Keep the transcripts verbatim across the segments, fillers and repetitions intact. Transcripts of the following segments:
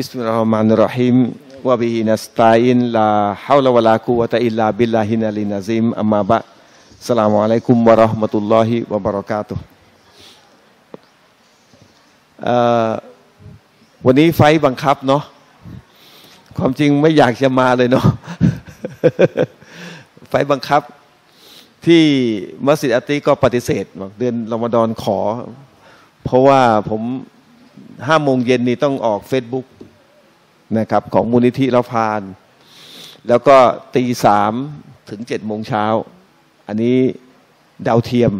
Bismillahirrahmanirrahim. Wa bihi nasta'in la hawla wa la quwwata illa billahin aliyil azim. Amma ba. Assalamualaikum warahmatullahi wabarakatuh. วันนี้ไฟบังคับเนาะความจริงไม่อยากจะมาเลยเนาะไฟบังคับที่มัสยิดอัตติก็ปฏิเสธเดือนรอมฎอนขอเพราะว่าผมห้าโมงเย็นนี้ต้องออกเฟซบุ๊กนะครับของมูลนิธิละพานแล้วก็ตีสามถึงเจ็ดโมงเช้าอันนี้ดาวเทียม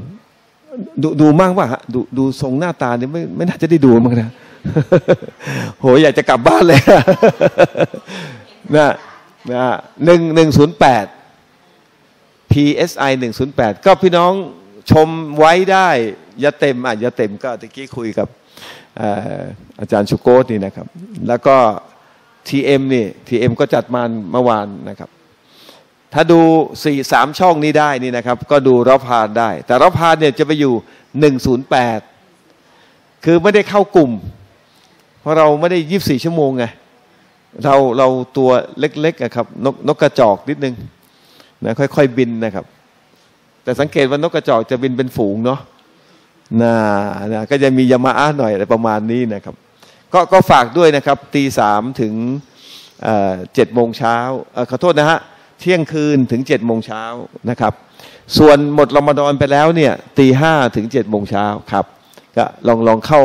ดูดูมั่งว่าดูดูทรงหน้าตาเนี่ยไม่ไม่น่าจะได้ดูมั้งนะโหอยากจะกลับบ้านเลยนะนะหนึ่งหนึ่งศูนย์แปด พี เอส ไอ หนึ่งศูนย์แปดก็พี่น้องชมไว้ได้อย่าเต็มอ่ะอย่าเต็มก็ตะกี้คุยกับอาจารย์ชุโกตนี่นะครับแล้วก็ทีเอ็มนี่ทีเอ็มก็จัดมาเมื่อวานนะครับถ้าดูสี่สามช่องนี้ได้นี่นะครับก็ดูรอบพานได้แต่รอบพานเนี่ยจะไปอยู่หนึ่งศูนย์แปดคือไม่ได้เข้ากลุ่มเพราะเราไม่ได้ยี่สิบสี่ชั่วโมงไงเราเราตัวเล็กๆนะครับนกนกกระจอกนิดนึงนะค่อยๆบินนะครับแต่สังเกตว่านกกระจอกจะบินเป็นฝูงเนาะน่านะก็จะมียามาอาหน่อยอะไรประมาณนี้นะครับก็ก็ฝากด้วยนะครับตีสามถึงเจ็ดโมงเช้าขอโทษนะฮะเที่ยงคืนถึงเจ็ดโมงเช้านะครับส่วนหมดรอมฎอนไปแล้วเนี่ยตีห้าถึงเจ็ดโมงเช้าครับก็ลองลองเข้า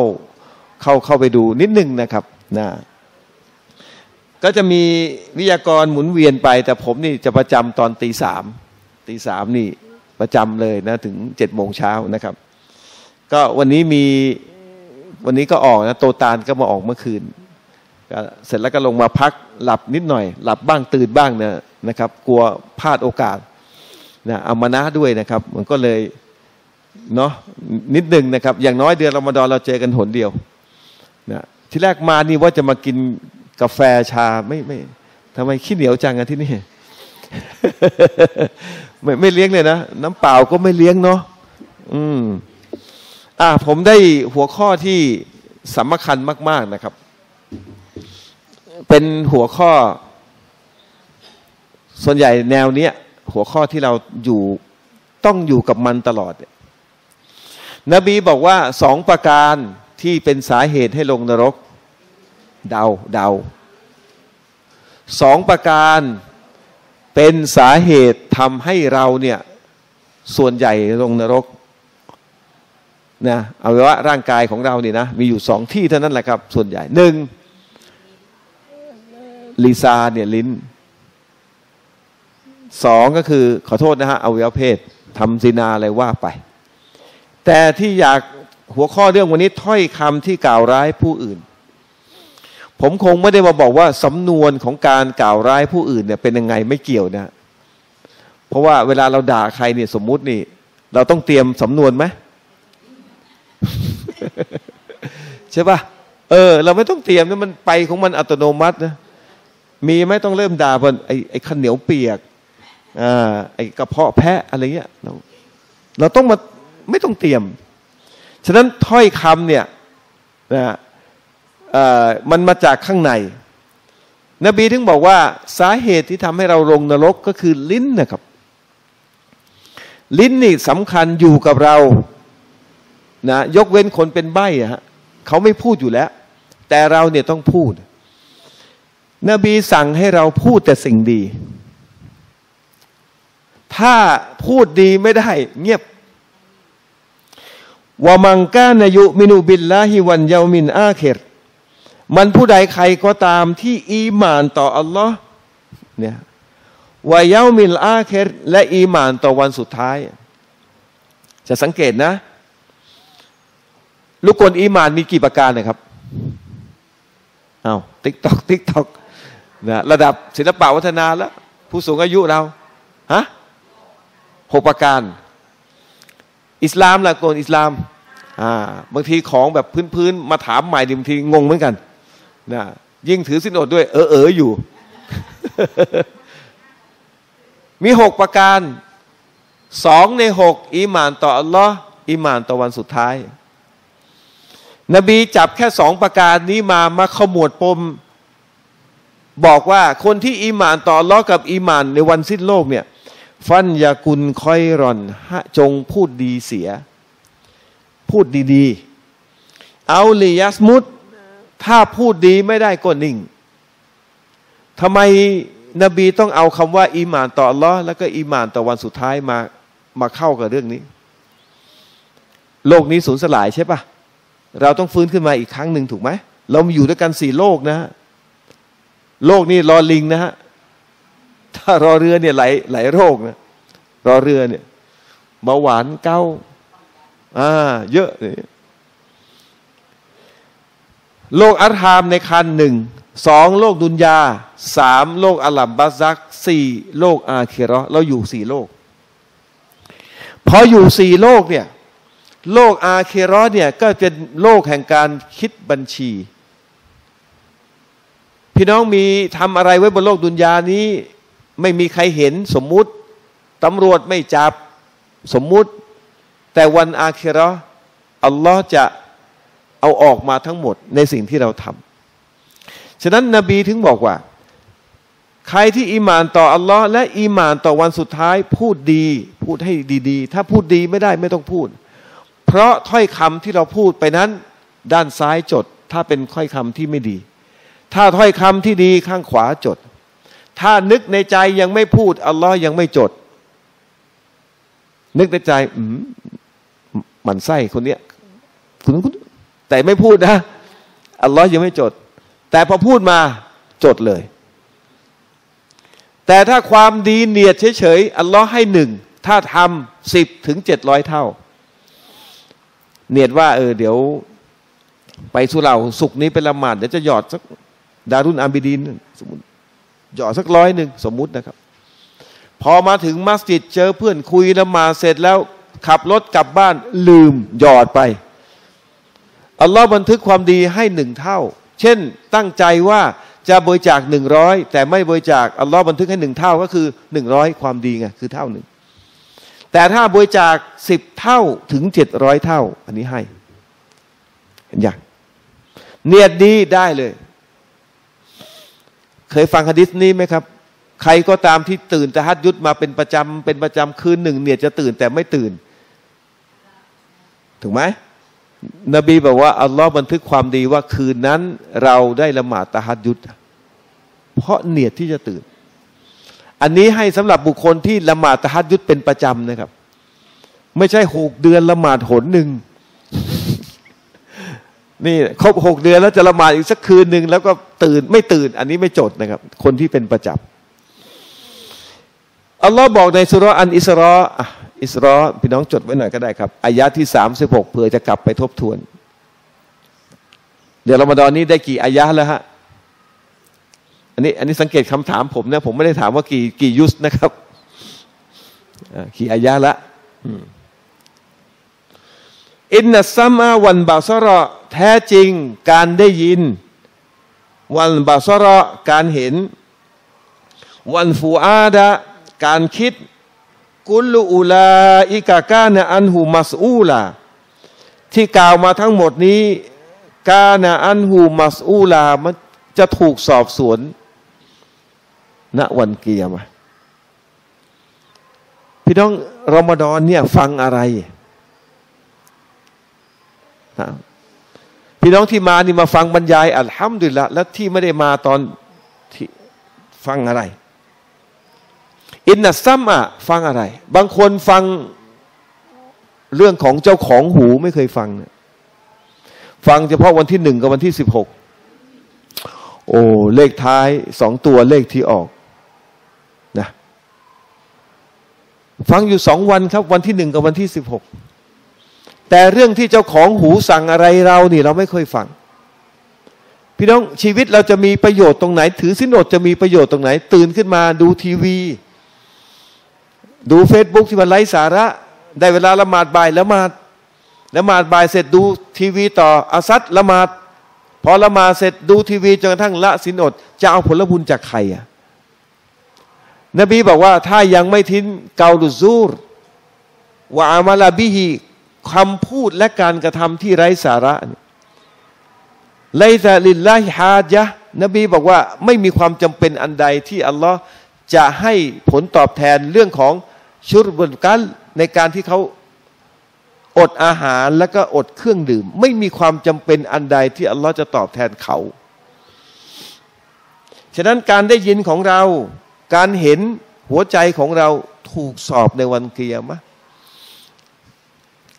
เข้าเข้าไปดูนิดนึงนะครับนะก็จะมีวิทยากรหมุนเวียนไปแต่ผมนี่จะประจำตอนตีสามตีสามนี่ประจำเลยนะถึงเจ็ดโมงเช้านะครับก็วันนี้มีวันนี้ก็ออกนะโตตานก็มาออกเมื่อคืนเสร็จแล้วก็ลงมาพักหลับนิดหน่อยหลับบ้างตื่นบ้างเนี่ยนะครับกลัวพลาดโอกาสนะอามานะด้วยนะครับมันก็เลยเนาะนิดหนึ่งนะครับอย่างน้อยเดือนรอมฎอนเราเจอกันหนเดียวนะที่แรกมานี่ว่าจะมากินกาแฟชาไม่ไม่ทำไมขี้เหนียวจังอะที่นี่ ไม่ไม่เลี้ยงเลยนะน้ำเปล่าก็ไม่เลี้ยงเนาะอืมอ่าผมได้หัวข้อที่สำคัญมากๆนะครับเป็นหัวข้อส่วนใหญ่แนวเนี้ยหัวข้อที่เราอยู่ต้องอยู่กับมันตลอดนบีบอกว่าสองประการที่เป็นสาเหตุให้ลงนรกเดาเดาสองประการเป็นสาเหตุทำให้เราเนี่ยส่วนใหญ่ลงนรกนะเอาไว้ว่าร่างกายของเราเนี่ยนะมีอยู่สองที่เท่านั้นแหละครับส่วนใหญ่หนึ่งลิซาเนี่ยลิ้นสองก็คือขอโทษนะฮะอวัยวะเพศทำซินาอะไรว่าไปแต่ที่อยากหัวข้อเรื่องวันนี้ถ้อยคำที่กล่าวร้ายผู้อื่นผมคงไม่ได้มาบอกว่าสำนวนของการกล่าวร้ายผู้อื่นเนี่ยเป็นยังไงไม่เกี่ยวนะเพราะว่าเวลาเราด่าใครเนี่ยสมมุตินี่เราต้องเตรียมสำนวนไหม ใช่ป่ะเออเราไม่ต้องเตรียมนะมันไปของมันอัตโนมัตินะมีไหมต้องเริ่มด่าบนไอ้ไอ้ข้าวเหนียวเปียกอ่าไอ้กระเพาะแพะอะไรเงี้ยเราเราต้องมาไม่ต้องเตรียมฉะนั้นถ้อยคำเนี่ยนะเอ่อมันมาจากข้างในนบีถึงบอกว่าสาเหตุที่ทำให้เราลงนรกก็คือลิ้นนะครับลิ้นนี่สำคัญอยู่กับเรานะยกเว้นคนเป็นใบ้ฮะเขาไม่พูดอยู่แล้วแต่เราเนี่ยต้องพูดนบีสั่งให้เราพูดแต่สิ่งดีถ้าพูดดีไม่ได้เงียบวะมังกานะยุมินุบิลลาฮิวันเยามินอาคิรมันผู้ใดใครก็ตามที่อีหม่านต่ออัลลอฮ์เนี่ยวะเยามินอาคิรและอีหม่านต่อวันสุดท้ายจะสังเกตนะลูกกลอีหม่านมีกี่ประการนะครับอ้าวติ๊กตอกติ๊กตอกนะระดับศิลปวัฒนาแล้วผู้สูงอายุเราฮะหกประการอิสลามละกลอิสลามอ่าบางทีของแบบพื้นๆมาถามใหม่บางทีงงเหมือนกันนะยิ่งถือศีลอดด้วยเออเอออยู่ มีหกประการสองในหกอีหม่านต่ออัลลอฮ์อีหม่านต่อวันสุดท้ายนบีจับแค่สองประการนี้มามาขมวดปม บอกว่าคนที่อีหม่านต่ออัลเลาะห์กับอีหม่านในวันสิ้นโลกเนี่ยฟันยากุลคอยรอนจงพูดดีเสียพูดดีๆเอาลิยัสมุตถ้าพูดดีไม่ได้ก็นิ่งทำไมนบีต้องเอาคำว่าอีหม่านต่ออัลเลาะห์แล้วก็อีหม่านต่อวันสุดท้ายมามาเข้ากับเรื่องนี้โลกนี้สูญสลายใช่ปะเราต้องฟื้นขึ้นมาอีกครั้งหนึ่งถูกไหมเราอยู่ด้วยกันสี่โลกนะโลกนี้รอลิงนะฮะถ้ารอเรือเนี่ยไหลไหลโรคนะรอเรือเนี่ยเบาหวานเก้าอ่าเยอะเนี่ยโลกอัรฮามในคันหนึ่งสองโลกดุนยาสามโลกอัลลัมบัซักสี่โลกอาคิเราะห์เราอยู่สี่โลกพออยู่สี่โลกเนี่ยโลกอาคิเราะห์เนี่ยก็เป็นโลกแห่งการคิดบัญชีพี่น้องมีทำอะไรไว้บนโลกดุนยานี้ไม่มีใครเห็นสมมุติตำรวจไม่จับสมมุติแต่วันอาคิเราะห์อัลลอฮ์จะเอาออกมาทั้งหมดในสิ่งที่เราทำฉะนั้นนบีถึงบอกว่าใครที่อีหม่านต่ออัลลอฮ์และอีหม่านต่อวันสุดท้ายพูดดีพูดให้ดีๆถ้าพูดดีไม่ได้ไม่ต้องพูดเพราะถ้อยคำที่เราพูดไปนั้นด้านซ้ายจดถ้าเป็นถ้อยคำที่ไม่ดีถ้าถ้อยคำที่ดีข้างขวาจดถ้านึกในใจยังไม่พูดอัลลอฮ์ยังไม่จดนึกในใจอืมหมั่นไส้คนเนี้ยคุณแต่ไม่พูดนะอัลลอฮ์ยังไม่จดแต่พอพูดมาจดเลยแต่ถ้าความดีเนียดเฉยๆอัลลอฮ์ให้หนึ่งถ้าทำสิบถึงเจ็ดร้อยเท่าเนียดว่าเออเดี๋ยวไปสุเหร่าสุกนี้เป็นละหมาดเดี๋ยวจะหยอดสักดารุนอาบิดีนสมมติหยอดสักร้อยหนึ่งสมมุตินะครับพอมาถึงมัสยิดเจอเพื่อนคุยละหมาดเสร็จแล้วขับรถกลับบ้านลืมหยอดไปอัลลอฮ์บันทึกความดีให้หนึ่งเท่าเช่นตั้งใจว่าจะบริจาคหนึ่งร้อยแต่ไม่บริจาคอัลลอฮ์บันทึกให้หนึ่งเท่าก็คือหนึ่งร้อยความดีไงคือเท่าหนึ่งแต่ถ้าบริจาคสิบเท่าถึงเจ็ดร้อยเท่าอันนี้ให้เห็นอย่างเนียดดีได้เลยเคยฟังหะดีษนี้ไหมครับใครก็ตามที่ตื่นตะฮัดยุดมาเป็นประจำเป็นประจำคืนหนึ่งเนียดจะตื่นแต่ไม่ตื่นถูกไหมนบีบอกว่าอัลลอฮ์บันทึกความดีว่าคืนนั้นเราได้ละหมาดตะฮัดยุดเพราะเนียดที่จะตื่นอันนี้ให้สำหรับบุคคลที่ละหมาดตะฮัดยุดเป็นประจำนะครับไม่ใช่หกเดือนละหมาดหนหนึ่งนี่ครบหกเดือนแล้วจะละหมาดอีกสักคืนหนึ่งแล้วก็ตื่นไม่ตื่นอันนี้ไม่จดนะครับคนที่เป็นประจำอัลลอฮ์บอกในสุเราะห์อันอิสรออิสรอพี่น้องจดไว้หน่อยก็ได้ครับอายะที่สามสิบหกเผื่อจะกลับไปทบทวนเดี๋ยวรอมฎอนนี้ได้กี่อายะแล้วฮะอันนี้อันนี้สังเกตคำถามผมนะผมไม่ได้ถามว่ากี่กี่ยุสนะครับกี่อายะละอินนัสซัมอาวันบาซารอแท้จริงการได้ยินวันบาซารอการเห็นวันฟูอาดะการคิดกุลอุลาอิกากานะอันหูมัสอูลาที่กล่าวมาทั้งหมดนี้กานะอันหูมัสอูลามันจะถูกสอบสวนณวันเกียมะพี่น้องรอมฎอนเนี่ยฟังอะไรพี่น้องที่มานี่มาฟังบรรยายอัลฮัมดุลิลละห์และที่ไม่ได้มาตอนที่ฟังอะไรอินนัสซัมอะฟังอะไรบางคนฟังเรื่องของเจ้าของหูไม่เคยฟังนะฟังเฉพาะวันที่หนึ่งกับวันที่สิบหกโอ้เลขท้ายสองตัวเลขที่ออกนะฟังอยู่สองวันครับวันที่หนึ่งกับวันที่สิบหกแต่เรื่องที่เจ้าของหูสั่งอะไรเรานี่เราไม่เคยฟังพี่น้องชีวิตเราจะมีประโยชน์ตรงไหนถือศีลอดจะมีประโยชน์ตรงไหนตื่นขึ้นมาดูทีวีดูเฟซบุ๊กที่มันไร้สาระได้เวลาละหมาดบ่ายละหมาดละหมาดบ่ายเสร็จดูทีวีต่ออาซัดละหมาดพอละหมาดเสร็จดูทีวีจนกระทั่งละศีลอดจะเอาผลบุญจากใครอ่ะนบีบอกว่าถ้ายังไม่ทิ้งเกาลุซูรวะอามาลาบิฮีคำพูดและการกระทำที่ไร้สาระไลซาลิลลาฮิฮาจยะ นบีบอกว่าไม่มีความจำเป็นอันใดที่อัลลอฮ์จะให้ผลตอบแทนเรื่องของชุรบุลกัลในการที่เขาอดอาหารแล้วก็อดเครื่องดื่มไม่มีความจำเป็นอันใดที่อัลลอฮ์จะตอบแทนเขาฉะนั้นการได้ยินของเราการเห็นหัวใจของเราถูกสอบในวันกิยามะห์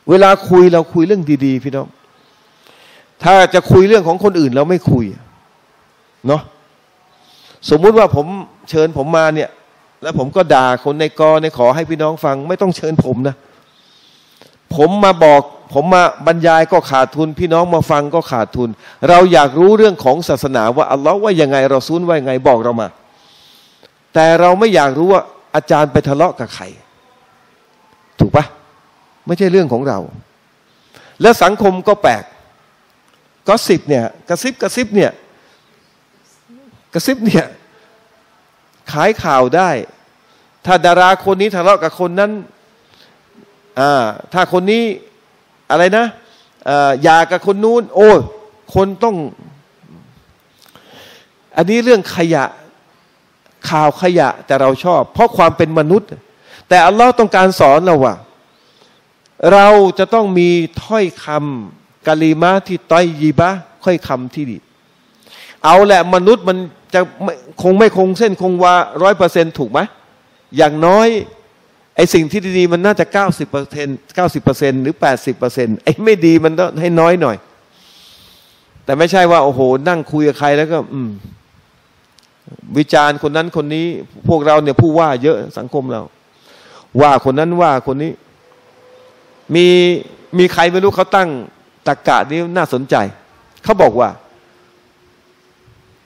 เวลาคุยเราคุยเรื่องดีๆพี่น้องถ้าจะคุยเรื่องของคนอื่นเราไม่คุยเนาะสมมุติว่าผมเชิญผมมาเนี่ยแล้วผมก็ด่าคนในกอในขอให้พี่น้องฟังไม่ต้องเชิญผมนะผมมาบอกผมมาบรรยายก็ขาดทุนพี่น้องมาฟังก็ขาดทุนเราอยากรู้เรื่องของศาสนาว่าอัลลอฮ์ว่ายังไงเราซูลว่ายังไงบอกเรามาแต่เราไม่อยากรู้ว่าอาจารย์ไปทะเลาะกับใครถูกปะไม่ใช่เรื่องของเราและสังคมก็แปลกกอสิปเนี่ยกระซิบกระซิบเนี่ยกระซิบเนี่ยขายข่าวได้ถ้าดาราคนนี้ทะเลาะกับคนนั้นอ่าถ้าคนนี้อะไรนะอ่าอย่ากับคนนู้นโอ้คนต้องอันนี้เรื่องขยะข่าวขยะแต่เราชอบเพราะความเป็นมนุษย์แต่อัลลอฮ์ต้องการสอนเราว่าเราจะต้องมีถ้อยคำกะลีมะฮ์ที่ต้อยยีบะฮ์ค่อยคำที่ดีเอาแหละมนุษย์มันจะคงไม่คงเส้นคงวาร้อยเปอร์เซ็นต์ถูกไหมอย่างน้อยไอ้สิ่งที่ดีๆมันน่าจะ เก้าสิบเปอร์เซ็นต์ หรือ แปดสิบเปอร์เซ็นต์ ไอ้ไม่ดีมันต้องให้น้อยหน่อยแต่ไม่ใช่ว่าโอ้โหนั่งคุยกับใครแล้วก็อืมวิจารณ์คนนั้นคนนี้พวกเราเนี่ยผู้ว่าเยอะสังคมเราว่าคนนั้นว่าคนนี้มีมีใครไม่รู้เขาตั้งตรรกะนี้น่าสนใจเขาบอกว่า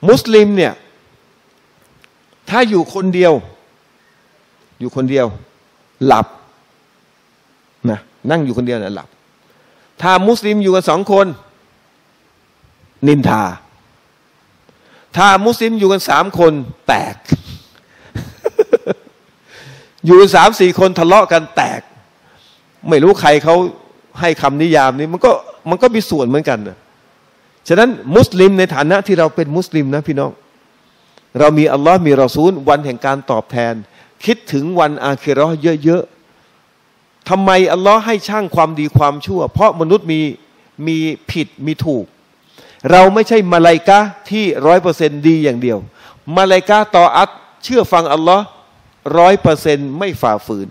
มุสลิมเนี่ยถ้าอยู่คนเดียวอยู่คนเดียวหลับนะนั่งอยู่คนเดียวเนี่ยหลับถ้ามุสลิมอยู่กันสองคนนินทาถ้ามุสลิมอยู่กันสามคนแตก อยู่สามสี่คนทะเลาะกันแตกไม่รู้ใครเขาให้คำนิยามนี้มันก็มันก็มีส่วนเหมือนกันนะฉะนั้นมุสลิมในฐานะที่เราเป็นมุสลิมนะพี่น้องเรามีอัลลอฮ์มีรอซูลวันแห่งการตอบแทนคิดถึงวันอาคิเราะห์เยอะๆทำไมอัลลอฮ์ให้ช่างความดีความชั่วเพราะมนุษย์มีมีผิดมีถูกเราไม่ใช่มลาอิกะฮ์ที่ร้อยเปอร์เซ็นต์ดีอย่างเดียวมลาอิกะฮ์ตออัตเชื่อฟังอัลลอฮ์ร้อยเปอร์เซ็นต์ไม่ฝ่าฝืน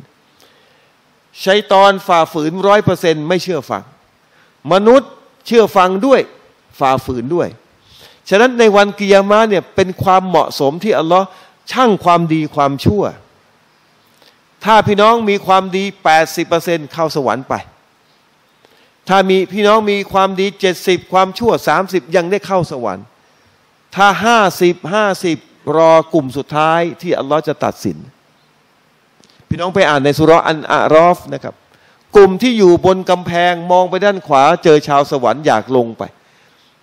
ชัยฏอนฝ่าฝืนร้อยเปอร์เซ็นต์ไม่เชื่อฟังมนุษย์เชื่อฟังด้วยฝ่าฝืนด้วยฉะนั้นในวันกิยามะฮ์เนี่ยเป็นความเหมาะสมที่อัลลอฮ์ช่างความดีความชั่วถ้าพี่น้องมีความดี แปดสิบเปอร์เซ็นต์ เข้าสวรรค์ไปถ้ามีพี่น้องมีความดีเจ็ดสิบความชั่วสามสิบยังได้เข้าสวรรค์ถ้าห้าสิบ ห้าสิบรอกลุ่มสุดท้ายที่อัลลอฮ์จะตัดสินพี่น้องไปอ่านในซูเราะห์อันอาราฟนะครับกลุ่มที่อยู่บนกำแพงมองไปด้านขวาเจอชาวสวรรค์อยากลงไป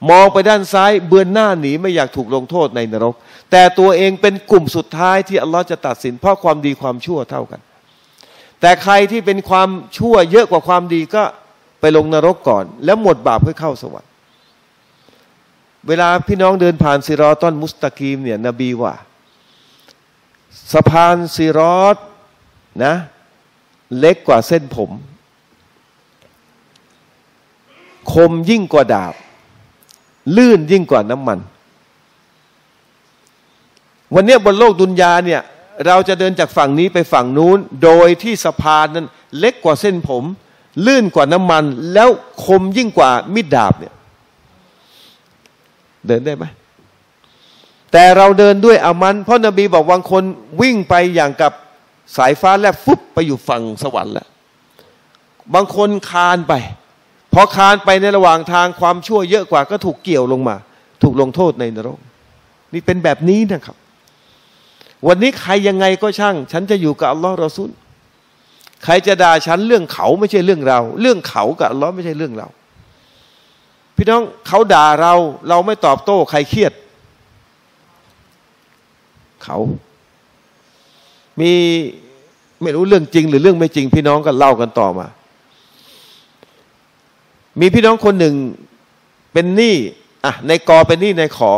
มองไปด้านซ้ายเบือนหน้าหนีไม่อยากถูกลงโทษในนรกแต่ตัวเองเป็นกลุ่มสุดท้ายที่อัลลอฮ์จะตัดสินเพราะความดีความชั่วเท่ากันแต่ใครที่เป็นความชั่วเยอะกว่าความดีก็ไปลงนรกก่อนแล้วหมดบาปค่อยเข้าสวรรค์เวลาพี่น้องเดินผ่านซิรอฏอลมุสตะกีมเนี่ยนบีว่าสะพานซิรอฏนะเล็กกว่าเส้นผมคมยิ่งกว่าดาบลื่นยิ่งกว่าน้ำมันวันนี้บนโลกดุนยาเนี่ยเราจะเดินจากฝั่งนี้ไปฝั่งนู้นโดยที่สะพานนั้นเล็กกว่าเส้นผมลื่นกว่าน้ำมันแล้วคมยิ่งกว่ามีดดาบเนี่ยเดินได้ไหมแต่เราเดินด้วยอามันเพราะนบีบอกบางคนวิ่งไปอย่างกับสายฟ้าแลบฟุบไปอยู่ฝั่งสวรรค์แล้วบางคนคานไปพอคานไปในระหว่างทางความชั่วเยอะกว่าก็ถูกเกี่ยวลงมาถูกลงโทษในนรกนี่เป็นแบบนี้นะครับวันนี้ใครยังไงก็ช่างฉันจะอยู่กับอัลลอฮ์รอซูลใครจะด่าฉันเรื่องเขาไม่ใช่เรื่องเราเรื่องเขากับอัลลอฮ์ไม่ใช่เรื่องเราพี่น้องเขาด่าเราเราไม่ตอบโต้ใครเครียดเขามีไม่รู้เรื่องจริงหรือเรื่องไม่จริงพี่น้องก็เล่ากันต่อมามีพี่น้องคนหนึ่งเป็นหนี้อ่ะในกอเป็นหนี้ในขอ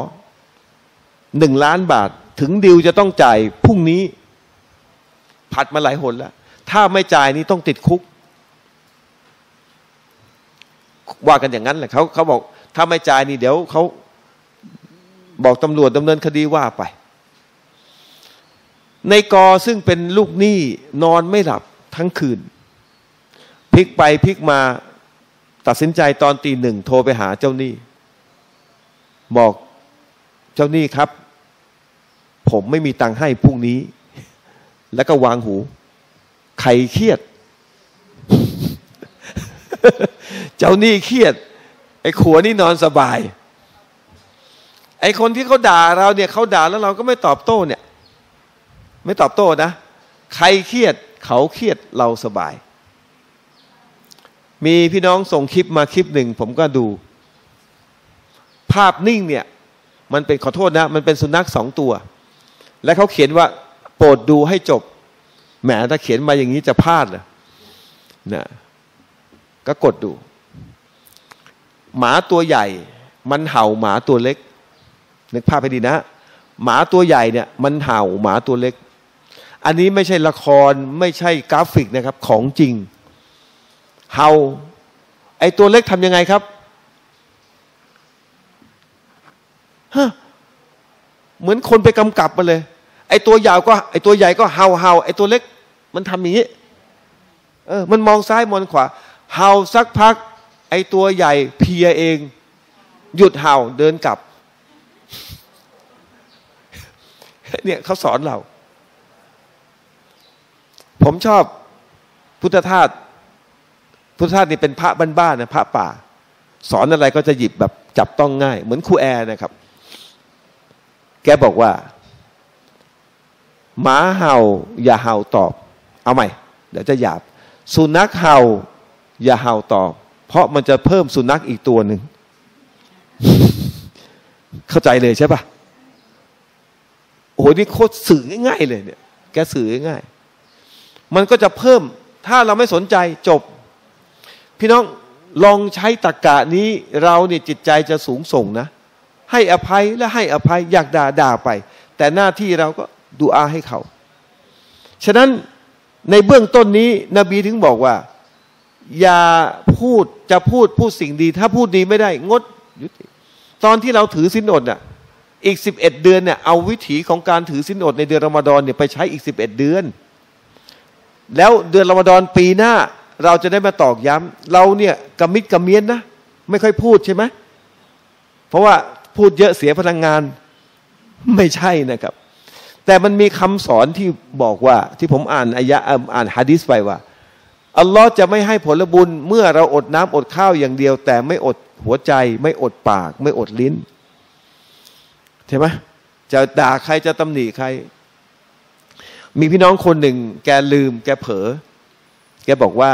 หนึ่งล้านบาทถึงดิวจะต้องจ่ายพรุ่งนี้ผัดมาหลายหนแล้วถ้าไม่จ่ายนี่ต้องติดคุกว่ากันอย่างนั้นแหละเขาเขาบอกถ้าไม่จ่ายนี่เดี๋ยวเขาบอกตำรวจดำเนินคดีว่าไปในกอซึ่งเป็นลูกหนี้นอนไม่หลับทั้งคืนพลิกไปพลิกมาตัดสินใจตอนตีหนึ่งโทรไปหาเจ้าหนี้บอกเจ้าหนี้ครับผมไม่มีตังค์ให้พรุ่งนี้แล้วก็วางหูใครเครียด เจ้าหนี้เครียดไอ้ขัวนี่นอนสบายไอ้คนที่เขาด่าเราเนี่ยเขาด่าแล้วเราก็ไม่ตอบโต้เนี่ยไม่ตอบโต้นะใครเครียดเขาเครียดเราสบายมีพี่น้องส่งคลิปมาคลิปหนึ่งผมก็ดูภาพนิ่งเนี่ยมันเป็นขอโทษนะมันเป็นสุนัขสองตัวและเขาเขียนว่าโปรดดูให้จบแหมถ้าเขียนมาอย่างนี้จะพลาดเหรอนะก็กดดูหมาตัวใหญ่มันเห่าหมาตัวเล็กนึกภาพให้ดีนะหมาตัวใหญ่เนี่ยมันเห่าหมาตัวเล็กอันนี้ไม่ใช่ละครไม่ใช่กราฟิกนะครับของจริงเห่าไอตัวเล็กทำยังไงครับฮะเหมือนคนไปกำกับมาเลยไอตัวยาวก็ไอตัวใหญ่ก็เห่าเห่าไอตัวเล็กมันทำอย่างนี้เออมันมองซ้ายมองขวาเห่าสักพักไอตัวใหญ่เพียเองหยุดเห่าเดินกลับเนี่ยเขาสอนเราผมชอบพุทธทาสพุทธทาสนี่เป็นพระบ้านๆนะพระป่าสอนอะไรก็จะหยิบแบบจับต้องง่ายเหมือนครูแอร์นะครับแกบอกว่าหมาเห่าอย่าเห่าตอบเอาใหม่เดี๋ยวจะหยาบสุนัขเห่าอย่าเห่าตอบเพราะมันจะเพิ่มสุนัขอีกตัวหนึ่ง เข้าใจเลยใช่ปะโอ้โหนี่โคตรสื่อง่ายๆเลยเนี่ยแกสื่อง่ายมันก็จะเพิ่มถ้าเราไม่สนใจจบพี่น้องลองใช้ตรรกะนี้เราเนี่ยจิตใจจะสูงส่งนะให้อภัยและให้อภัยอยากด่าด่าไปแต่หน้าที่เราก็ดูอาให้เขาฉะนั้นในเบื้องต้นนี้นบีถึงบอกว่าอย่าพูดจะพูดพูดสิ่งดีถ้าพูดดีไม่ได้งดยุติตอนที่เราถือศีลอดน่ะอีกสิบเอ็ดเดือนเนี่ยเอาวิถีของการถือศีลอดในเดือนรอมฎอนเนี่ยไปใช้อีกสิบเอ็ดเดือนแล้วเดือนรอมฎอนปีหน้าเราจะได้มาตอกย้ำเราเนี่ยกระมิดกระเมียนนะไม่ค่อยพูดใช่ไหมเพราะว่าพูดเยอะเสียพลังงานไม่ใช่นะครับแต่มันมีคำสอนที่บอกว่าที่ผมอ่านอายะอ่านฮะดิษไปว่าอัลลอฮ์จะไม่ให้ผลบุญเมื่อเราอดน้ำอดข้าวอย่างเดียวแต่ไม่อดหัวใจไม่อดปากไม่อดลิ้นใช่ไหมจะด่าใครจะตำหนิใครมีพี่น้องคนหนึ่งแกลืมแกเผลอแกบอกว่า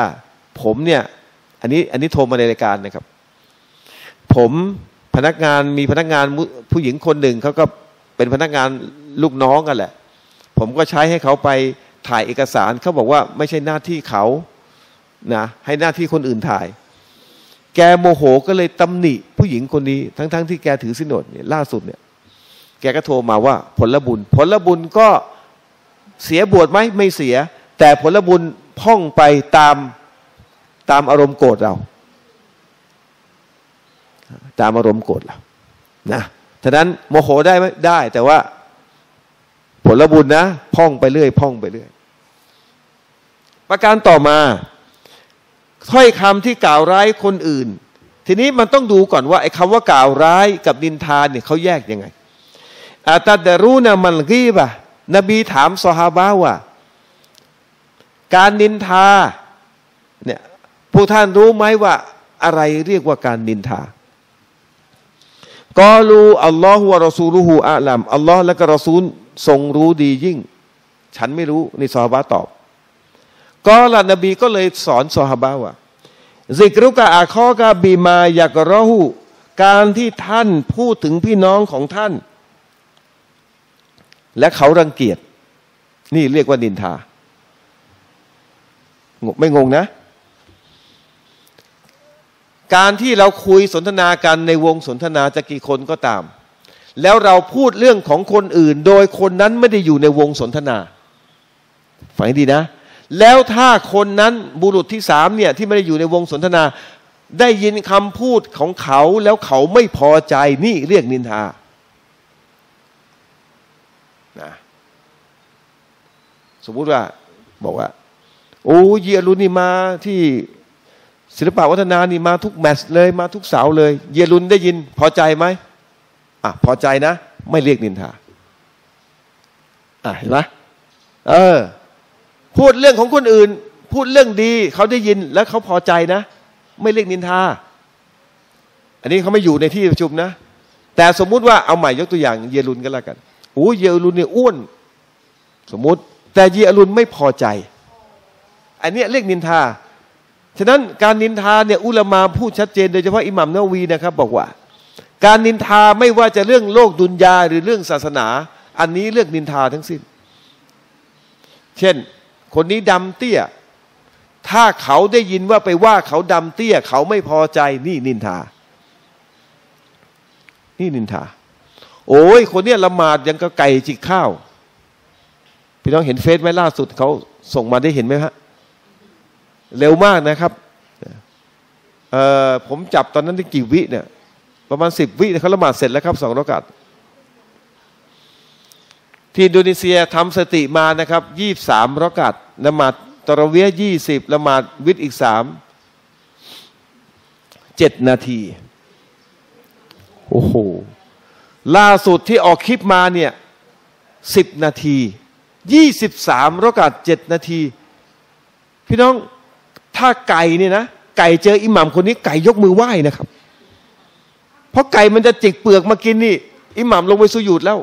ผมเนี่ยอันนี้อันนี้โทรมาในรายการนะครับผมพนักงานมีพนักงานผู้หญิงคนหนึ่งเขาก็เป็นพนักงานลูกน้องกันแหละผมก็ใช้ให้เขาไปถ่ายเอกสารเขาบอกว่าไม่ใช่หน้าที่เขานะให้หน้าที่คนอื่นถ่ายแกโมโหก็เลยตำหนิผู้หญิงคนนี้ทั้งๆ ท, ที่แกถือศีลอดเนี่ยล่าสุดเนี่ยแกก็โทรมาว่าผลบุญผลบุญก็เสียบวชไหมไม่เสียแต่ผลบุญพ่องไปตามตามอารมณ์โกรธเราตามอารมณ์โกรธเรานะฉะนั้นโมโหได้ไหมได้แต่ว่าผลบุญนะพ่องไปเรื่อยพ่องไปเรื่อยประการต่อมาถ้อยคำที่กล่าวร้ายคนอื่นทีนี้มันต้องดูก่อนว่าไอ้คำว่ากล่าวร้ายกับนินทาเนี่ยเขาแยกยังไงอาตัดดารูนะมันกีบะนบีถามซอฮาบะว่าการนินทาเนี่ยผู้ท่านรู้ไหมว่าอะไรเรียกว่าการนินทากอลูอัลลอฮฺวะรอซูลุฮูอาลัมอัลลอฮฺและก็รอซูลทรงรู้ดียิ่งฉันไม่รู้นี่ซอฮาบะตอบก็ละนบีก็เลยสอนซอฮาบะว่าซิกรุกะอาคอกะบีมายักรอฮูการที่ท่านพูดถึงพี่น้องของท่านและเขารังเกียจนี่เรียกว่านินทาไม่งงนะการที่เราคุยสนทนากันในวงสนทนาจะกี่คนก็ตาม แล้วเราพูดเรื่องของคนอื่นโดยคนนั้นไม่ได้อยู่ในวงสนทนาฟังดีนะแล้วถ้าคนนั้นบุรุษที่สามเนี่ยที่ไม่ได้อยู่ในวงสนทนาได้ยินคำพูดของเขาแล้วเขาไม่พอใจนี่เรียกนินทานะสมมุติว่าบอกว่าโอ้เยรุนี่มาที่ศิลปวัฒนานี่มาทุกแมตช์เลยมาทุกเสาร์เลยเยรุนได้ยินพอใจไหมอ่ะพอใจนะไม่เรียกนินทาอ่ะเห็นไหมเออพูดเรื่องของคนอื่นพูดเรื่องดีเขาได้ยินแล้วเขาพอใจนะไม่เรียกนินทาอันนี้เขาไม่อยู่ในที่ประชุมนะแต่สมมุติว่าเอาใหม่ยกตัวอย่างเยรุนก็แล้วกันโอ้เยรุนเนี่ยอ้วนสมมุติแต่เยรุนไม่พอใจอันนี้เรียกนินทาฉะนั้นการนินทาเนี่ยอุลามะพูดชัดเจนโดยเฉพาะอิหม่ามนะวะวีนะครับบอกว่าการนินทาไม่ว่าจะเรื่องโลกดุนยาหรือเรื่องศาสนาอันนี้เรื่องนินทาทั้งสิ้นเช่นคนนี้ดำเตี้ยถ้าเขาได้ยินว่าไปว่าเขาดำเตี้ยเขาไม่พอใจนี่นินทานี่นินทาโอ้ยคนนี้ละหมาดยังก็ไก่จิกข้าวพี่น้องเห็นเฟซไหมล่าสุดเขาส่งมาได้เห็นไหมฮะเร็วมากนะครับเอ่อผมจับตอนนั้นได้กี่วิเนี่ยประมาณสิบวิเขาละหมาดเสร็จแล้วครับสองรอกาตที่อินโดนีเซียทำสติมานะครับยี่สิบสามรอกาตละหมาดตะเราะวีห์ยี่สิบละหมาดวิตรอีกสามเจ็ดนาทีโอ้โหล่าสุดที่ออกคลิปมาเนี่ยสิบนาทียี่สิบสามรอกาตเจ็ดนาทีพี่น้องถ้าไก่เนี่ยนะไก่เจออิหม่ามคนนี้ไก่ยกมือไหว้นะครับเพราะไก่มันจะจิกเปลือกมากินนี่อิหม่ามลงไปสุญูดแล้ว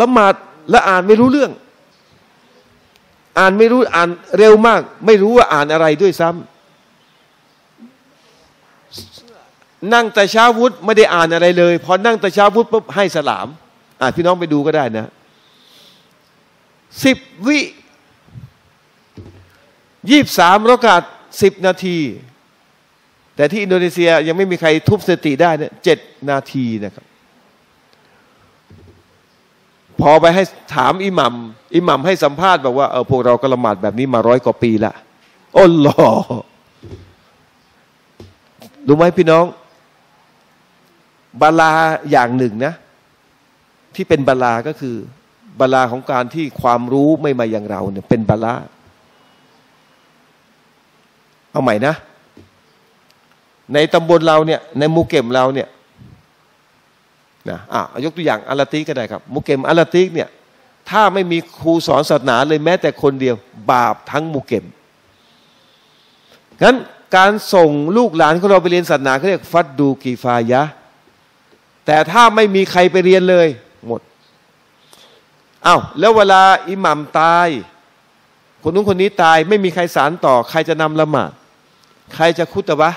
ละหมาดและอ่านไม่รู้เรื่องอ่านไม่รู้อ่านเร็วมากไม่รู้ว่าอ่านอะไรด้วยซ้ำนั่งแต่เช้าวุฒไม่ได้อ่านอะไรเลยพอนั่งแต่เช้าวุฒปุ๊บให้สลามอ่ะพี่น้องไปดูก็ได้นะสิบวิยี่สิบสามรอกาตสิบนาทีแต่ที่อินโดนีเซียยังไม่มีใครทุบสติได้เนี่ยเจ็ดนาทีนะครับพอไปให้ถามอิหมัมอิหมัมให้สัมภาษณ์บอกว่าเออพวกเราก็ละหมาดแบบนี้มาร้อยกว่าปีละโอ้โหรู้ไหมพี่น้องบาลาอย่างหนึ่งนะที่เป็นบาลาก็คือบาลาของการที่ความรู้ไม่มาอย่างเราเนี่ยเป็นบาลาเอาใหม่นะในตำบลเราเนี่ยในมูเก็มเราเนี่ยนะอ่ะยกตัวอย่างอาราติกก็ได้ครับมูเก็มอาราติกเนี่ยถ้าไม่มีครูสอนศาสนาเลยแม้แต่คนเดียวบาปทั้งมูเก็มงั้นการส่งลูกหลานของเราไปเรียนศาสนาเขาเรียกฟัดดูกีฟายะแต่ถ้าไม่มีใครไปเรียนเลยหมดอ้าวแล้วเวลาอิหมัมตายคนนู้นคนนี้ตายไม่มีใครสานต่อใครจะนำละหมาดใครจะคุตบะ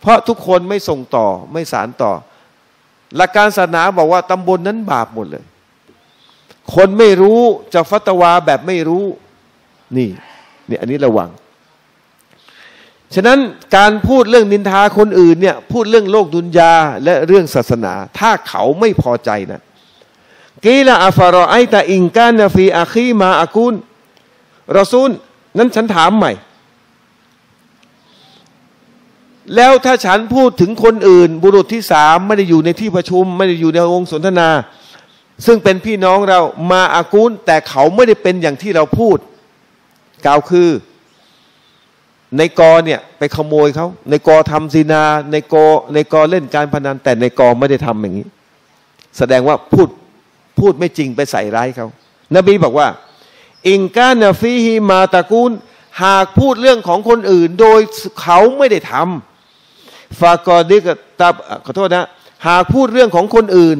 เพราะทุกคนไม่ส่งต่อไม่สานต่อหลักการศาสนาบอกว่าตำบลนั้นบาปหมดเลยคนไม่รู้จะฟัตวาแบบไม่รู้นี่นี่อันนี้ระวังฉะนั้นการพูดเรื่องนินทาคนอื่นเนี่ยพูดเรื่องโลกดุนยาและเรื่องศาสนาถ้าเขาไม่พอใจนะกีลาอัฟรอไอตาอิงกานฟีอาคีมาอากูนรอซูลนั้นฉันถามใหม่แล้วถ้าฉันพูดถึงคนอื่นบุรุษที่สามไม่ได้อยู่ในที่ประชุมไม่ได้อยู่ในวงสนทนาซึ่งเป็นพี่น้องเรามาอากูลแต่เขาไม่ได้เป็นอย่างที่เราพูดกล่าวคือในกอเนี่ยไปขโมยเขาในกอทำซินาในกอในกอเล่นการพนันแต่ในกอไม่ได้ทำอย่างนี้แสดงว่าพูดพูดไม่จริงไปใส่ร้ายเขานบีบอกว่าอิงกานาฟีฮิมาตะกูลหากพูดเรื่องของคนอื่นโดยเขาไม่ได้ทำฟากอดิกตับขอโทษนะหากพูดเรื่องของคนอื่น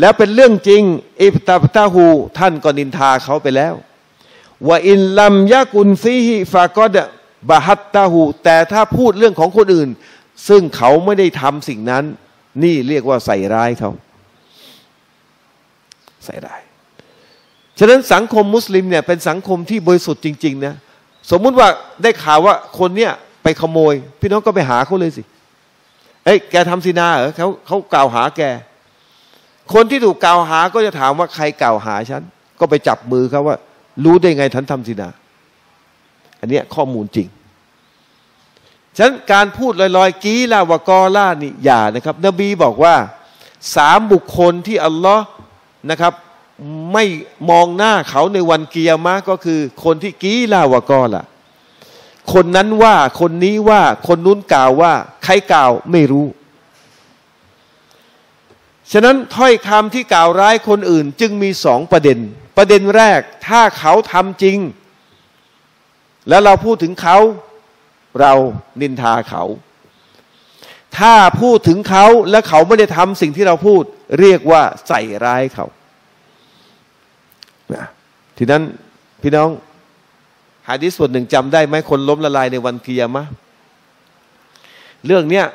แล้วเป็นเรื่องจริงอิบตับตาหูท่านก็นินทาเขาไปแล้วว่าอินลัมยะกุนฟีฮิฟากอดบะฮัตตาหูแต่ถ้าพูดเรื่องของคนอื่นซึ่งเขาไม่ได้ทำสิ่งนั้นนี่เรียกว่าใส่ร้ายเขาใส่ร้ายฉะนั้นสังคมมุสลิมเนี่ยเป็นสังคมที่บริสุทธิ์จริงๆนะสมมุติว่าได้ข่าวว่าคนเนี่ยไปขโมยพี่น้องก็ไปหาเขาเลยสิ เฮ้ยแกทำซินาเหรอเขาเขากล่าวหาแกคนที่ถูกกล่าวหาก็จะถามว่าใครกล่าวหาฉันก็ไปจับมือเขาว่ารู้ได้ไงฉันทำซินาอันเนี้ยข้อมูลจริงฉะนั้นการพูดลอยๆกีล่าวะกอล่านี่อย่านะครับนบีบอกว่าสามบุคคลที่อัลลอฮ์นะครับไม่มองหน้าเขาในวันกิยามะห์ก็คือคนที่กีล่าวะกอล่ะคนนั้นว่าคนนี้ว่าคนนู้นกล่าวว่าใครกล่าวไม่รู้ฉะนั้นถ้อยคำที่กล่าวร้ายคนอื่นจึงมีสองประเด็นประเด็นแรกถ้าเขาทำจริงแล้วเราพูดถึงเขาเรานินทาเขาถ้าพูดถึงเขาและเขาไม่ได้ทำสิ่งที่เราพูดเรียกว่าใส่ร้ายเขาทีนั้นพี่น้องหะดีษบทหนึ่งจำได้ไหมคนล้มละลายในวันกิยามะห์เรื่องเนี้ย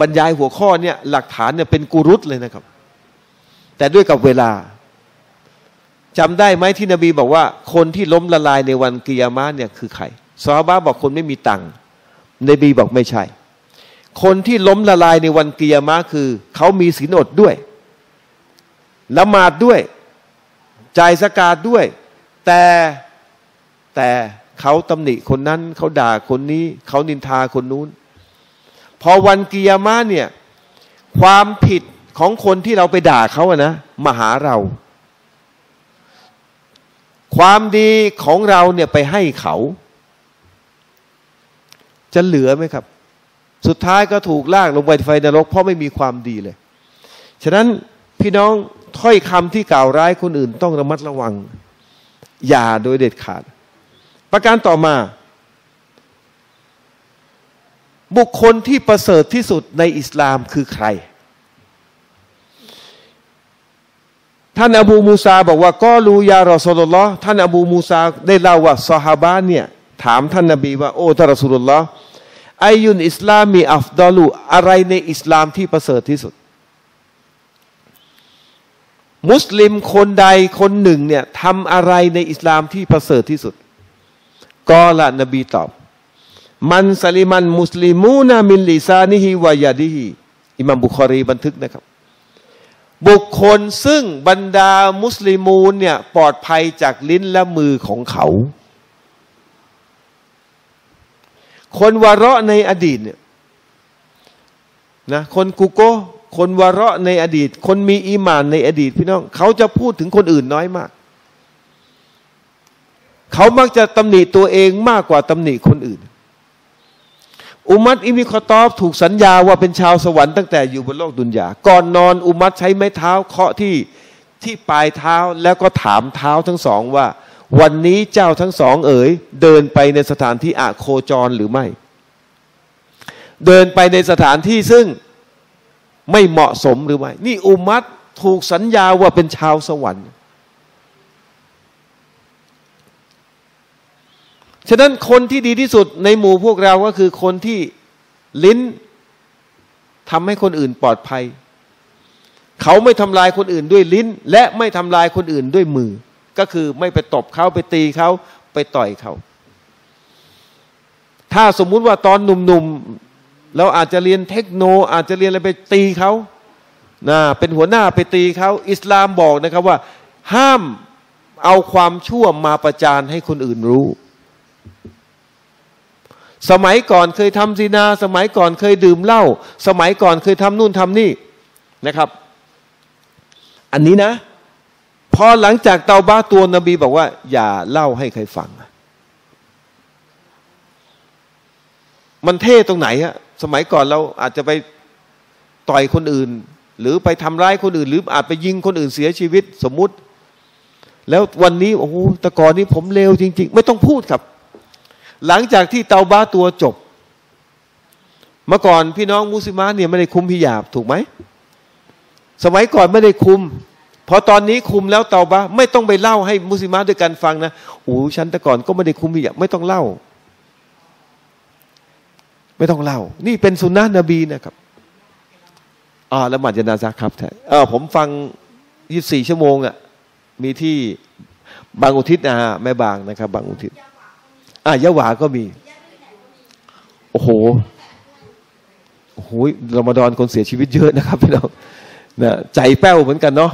บรรยายหัวข้อเนี่ยหลักฐานเนี่ยเป็นกุรุตเลยนะครับแต่ด้วยกับเวลาจำได้ไหมที่นบีบอกว่าคนที่ล้มละลายในวันกิยามะห์เนี่ยคือใครซอฮาบะห์บอกคนไม่มีตังค์นบีบอกไม่ใช่คนที่ล้มละลายในวันกิยามะห์คือเขามีศีลอดด้วยละหมาดด้วยจ่ายซะกาตด้วยแต่แต่เขาตำหนิคนนั้นเขาด่าคนนี้เขานินทาคนนู้นพอวันกิยามะห์เนี่ยความผิดของคนที่เราไปด่าเขาอะนะมาหาเราความดีของเราเนี่ยไปให้เขาจะเหลือไหมครับสุดท้ายก็ถูกลากลงไปไฟนรกเพราะไม่มีความดีเลยฉะนั้นพี่น้องถ้อยคำที่กล่าวร้ายคนอื่นต้องระมัดระวังอย่าโดยเด็ดขาดประการต่อมาบุคคลที่ประเสริฐที่สุดในอิสลามคือใครท่านอบูมูซาบอกว่าก็ลูยารอซูลุลลอฮ์ท่านอบูมูซาได้เล่าว่าซอฮาบะห์เนี่ยถามท่านนบีว่าโอ้ท่านรอซูลุลลอฮ์อายุนอิสลามีอัฟดอลูอะไรในอิสลามที่ประเสริฐที่สุดมุสลิมคนใดคนหนึ่งเนี่ยทำอะไรในอิสลามที่ประเสริฐที่สุดก็ละนบีตอบมันซาลิมันมุสลิมูนามินลิซานิฮิวายาดิฮิอิมัมบุคอรีบันทึกนะครับบุคคลซึ่งบรรดามุสลิมูนเนี่ยปลอดภัยจากลิ้นและมือของเขาคนวะเราะในอดีตเนี่ยนะคนกุโกคนวะเราะในอดีตคนมีอีหม่านในอดีตพี่น้องเขาจะพูดถึงคนอื่นน้อยมากเขามักจะตำหนิตัวเองมากกว่าตำหนิคนอื่นอุมัตอิมิคอตอฟถูกสัญญาว่าเป็นชาวสวรรค์ตั้งแต่อยู่บนโลกดุนยาก่อนนอนอุมัตใช้ไม้เท้าเคาะที่ที่ปลายเท้าแล้วก็ถามเท้าทั้งสองว่าวันนี้เจ้าทั้งสองเอ๋ยเดินไปในสถานที่อะโคจรหรือไม่เดินไปในสถานที่ซึ่งไม่เหมาะสมหรือไม่นี่อุมัตถูกสัญญาว่าเป็นชาวสวรรค์ฉะนั้นคนที่ดีที่สุดในหมู่พวกเราก็คือคนที่ลิ้นทำให้คนอื่นปลอดภัยเขาไม่ทำลายคนอื่นด้วยลิ้นและไม่ทำลายคนอื่นด้วยมือก็คือไม่ไปตบเขาไปตีเขาไปต่อยเขาถ้าสมมุติว่าตอนหนุ่มๆเราอาจจะเรียนเทคโนอาจจะเรียนอะไรไปตีเขานะเป็นหัวหน้าไปตีเขาอิสลามบอกนะครับว่าห้ามเอาความชั่วมาประจานให้คนอื่นรู้สมัยก่อนเคยทำซินาสมัยก่อนเคยดื่มเหล้าสมัยก่อนเคยทำนู่นทำนี่นะครับอันนี้นะพอหลังจากเตาบะห์ตัวนบีบอกว่าอย่าเล่าให้ใครฟังมันเท่ตรงไหนฮะสมัยก่อนเราอาจจะไปต่อยคนอื่นหรือไปทำร้ายคนอื่นหรืออาจไปยิงคนอื่นเสียชีวิตสมมุติแล้ววันนี้โอ้โหแต่ก่อนนี้ผมเลวจริงๆไม่ต้องพูดครับหลังจากที่เตาบะห์ตัวจบเมื่อก่อนพี่น้องมุสลิมเนี่ยไม่ได้คุมฮิญาบถูกไหมสมัยก่อนไม่ได้คุมพอตอนนี้คุมแล้วเตาบะห์ไม่ต้องไปเล่าให้มุสลิมด้วยกันฟังนะโอ้ฉันแต่ก่อนก็ไม่ได้คุมฮิญาบไม่ต้องเล่าไม่ต้องเล่านี่เป็นสุนนะนบีนะครับอ่าละหมาดญะนาซะห์ครับท่านเออผมฟังยี่สิบสี่ชั่วโมงอ่ะมีที่บางอุทิศนะฮะแม่บางนะครับบางอุทิศอ่ะยะหวาก็มีโอ้โห โหยรอมฎอนคนเสียชีวิตเยอะนะครับพี่น้องนะใจแป้วเหมือนกันเนาะ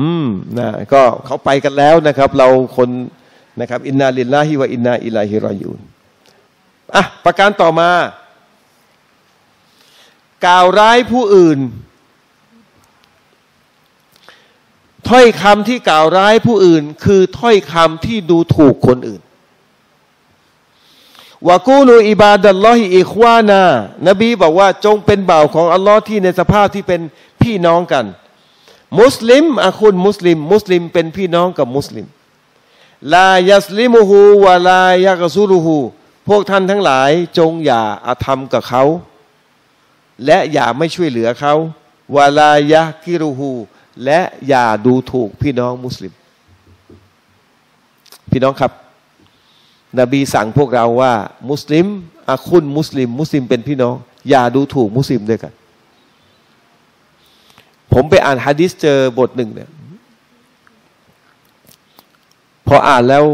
อืมนะก็เขาไปกันแล้วนะครับเราคนนะครับอินนาลิลลาฮิวะอินนาอิลัยฮิรอญูนอ่ะประการต่อมากล่าวร้ายผู้อื่นถ้อยคำที่กล่าวร้ายผู้อื่นคือถ้อยคำที่ดูถูกคนอื่นวะกูนูอิบาดัลลอฮิอิควานะนบีบอกว่าจงเป็นบ่าวของอัลลอฮ์ที่ในสภาพที่เป็นพี่น้องกันมุสลิมอะคุณมุสลิมมุสลิมเป็นพี่น้องกับมุสลิมลายัสลิมุฮูวะลายักซูลุฮูพวกท่านทั้งหลายจงอย่าอาธรรมกับเขาและอย่าไม่ช่วยเหลือเขาวะลายะกิรุฮูและอย่าดูถูกพี่น้องมุสลิมพี่น้องครับนบีสั่งพวกเราว่ามุสลิมอะคุณมุสลิมมุสลิมเป็นพี่น้องอย่าดูถูกมุสลิมด้วยกันผมไปอ่านฮะดิษเจอบทหนึ่งเนี่ยพออ่านแล้ว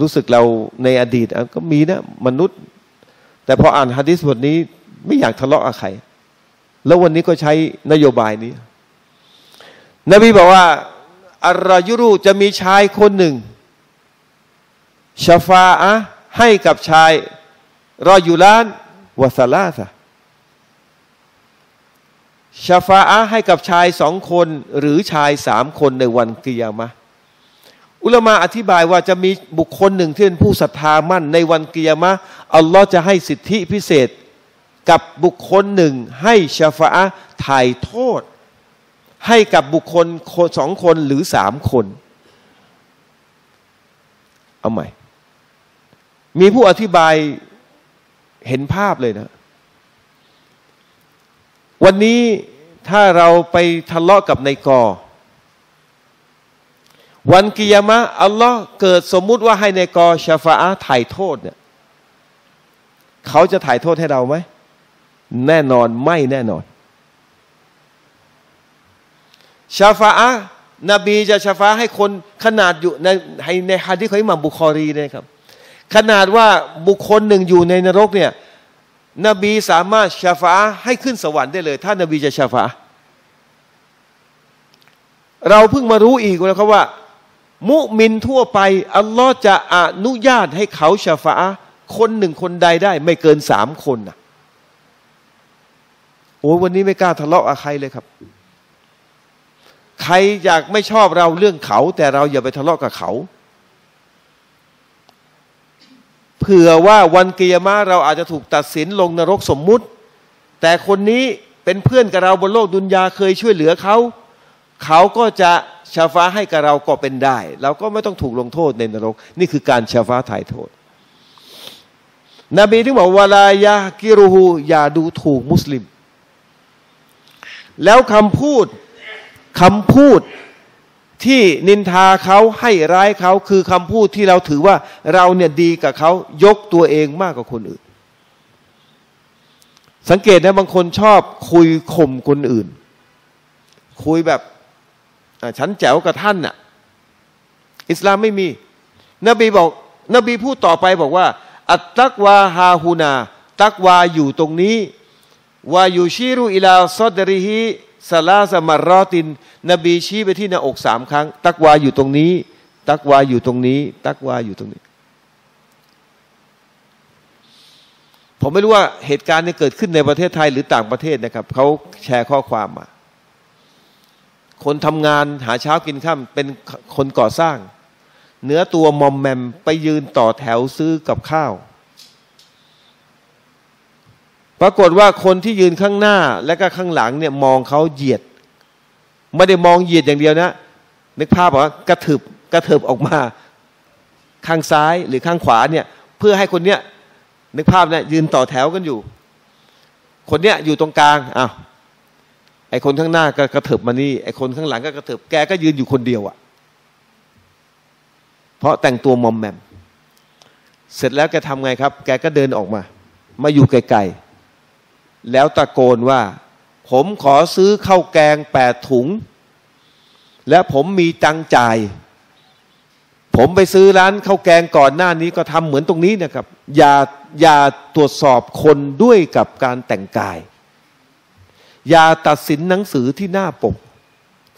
รู้สึกเราในอดีตก็มีนะมนุษย์แต่พออ่านฮะดิษบทนี้ไม่อยากทะเลาะกับใครแล้ววันนี้ก็ใช้นโยบายนี้นบีบอกว่าอัลรอยุรุจะมีชายคนหนึ่งชฟาอะห์ให้กับชายรอยุลานวะซะลาซะห์ชฟาอะห์ให้กับชายสองคนหรือชายสามคนในวันกิยามะห์อุลามะอธิบายว่าจะมีบุคคลหนึ่งที่เป็นผู้ศรัทธามั่นในวันกิยามะห์อัลลอฮ์จะให้สิทธิพิเศษกับบุคคลหนึ่งให้ชฟาอะห์ไถ่โทษให้กับบุคคลสองคนหรือสามคนเอาใหม่มีผู้อธิบายเห็นภาพเลยนะวันนี้ถ้าเราไปทะเลาะกับนายกวันกิยามะห์อัลลอฮ์เกิดสมมุติว่าให้นายกชฟาอะห์ถ่ายโทษเนี่ยเขาจะถ่ายโทษให้เราไหมแน่นอนไม่แน่นอนชฟาอะห์นบีจะชฟาอะห์ให้คนขนาดอยู่ในในหะดีษของอิหม่ามบุคอรีนะครับขนาดว่าบุคคลหนึ่งอยู่ในนรกเนี่ยนบีสามารถชฟาอะห์ให้ขึ้นสวรรค์ได้เลยถ้านบีจะชฟาอะห์เราเพิ่งมารู้อีกนะครับว่ามุมินทั่วไปอัลลอฮ์จะอนุญาตให้เขาชฟาอะห์คนหนึ่งคนใดได้ไม่เกินสามคนนะโอ้วันนี้ไม่กล้าทะเลาะกับใครเลยครับใครอยากไม่ชอบเราเรื่องเขาแต่เราอย่าไปทะเลาะกับเขาเผื่อว่าวันกิยามะห์เราอาจจะถูกตัดสินลงนรกสมมุติแต่คนนี้เป็นเพื่อนกับเราบนโลกดุนยาเคยช่วยเหลือเขาเขาก็จะชฟาอะห์ให้กับเราก็เป็นได้เราก็ไม่ต้องถูกลงโทษในนรกนี่คือการชฟาอะห์ไถ่โทษนบีถึงบอกวะลายะกิรุฮูอย่าดูถูกมุสลิมแล้วคำพูดคำพูดที่นินทาเขาให้ร้ายเขาคือคำพูดที่เราถือว่าเราเนี่ยดีกับเขายกตัวเองมากกว่าคนอื่นสังเกตนะบางคนชอบคุยข่มคนอื่นคุยแบบฉันแจ๋วกับท่านน่ะอิสลามไม่มีนบีบอกนบีพูดต่อไปบอกว่าอัตตักวาฮาฮูนาตักวาอยู่ตรงนี้วายูชิรุอิลาซอดริฮีซาลาสมารอตินนบีชี้ไปที่หน้าอกสามครั้งตักวาอยู่ตรงนี้ตักวาอยู่ตรงนี้ตักวาอยู่ตรงนี้ผมไม่รู้ว่าเหตุการณ์นี้เกิดขึ้นในประเทศไทยหรือต่างประเทศนะครับเขาแชร์ข้อความมาคนทำงานหาเช้ากินค่ำเป็นคนก่อสร้างเนื้อตัวมอมแมมไปยืนต่อแถวซื้อกับข้าวปรากฏว่าคนที่ยืนข้างหน้าและก็ข้างหลังเนี่ยมองเขาเหยียดไม่ได้มองเหยียดอย่างเดียวนะนึกภาพว่ากระถืบกระถืบออกมาข้างซ้ายหรือข้างขวาเนี่ยเพื่อให้คนเนี้ยนึกภาพนะยืนต่อแถวกันอยู่คนเนี้ยอยู่ตรงกลางอ้าวไอคนข้างหน้าก็กระถืบมานี่ไอคนข้างหลังก็กระถืบแกก็ยืนอยู่คนเดียวอ่ะเพราะแต่งตัวมอมแมมเสร็จแล้วแกทำไงครับแกก็เดินออกมามาอยู่ไกลๆแล้วตะโกนว่าผมขอซื้อข้าวแกงแปดถุงและผมมีตังจ่ายผมไปซื้อร้านข้าวแกงก่อนหน้านี้ก็ทำเหมือนตรงนี้นะครับอย่าอย่าตรวจสอบคนด้วยกับการแต่งกาย อย่าตัดสินหนังสือที่หน้าปก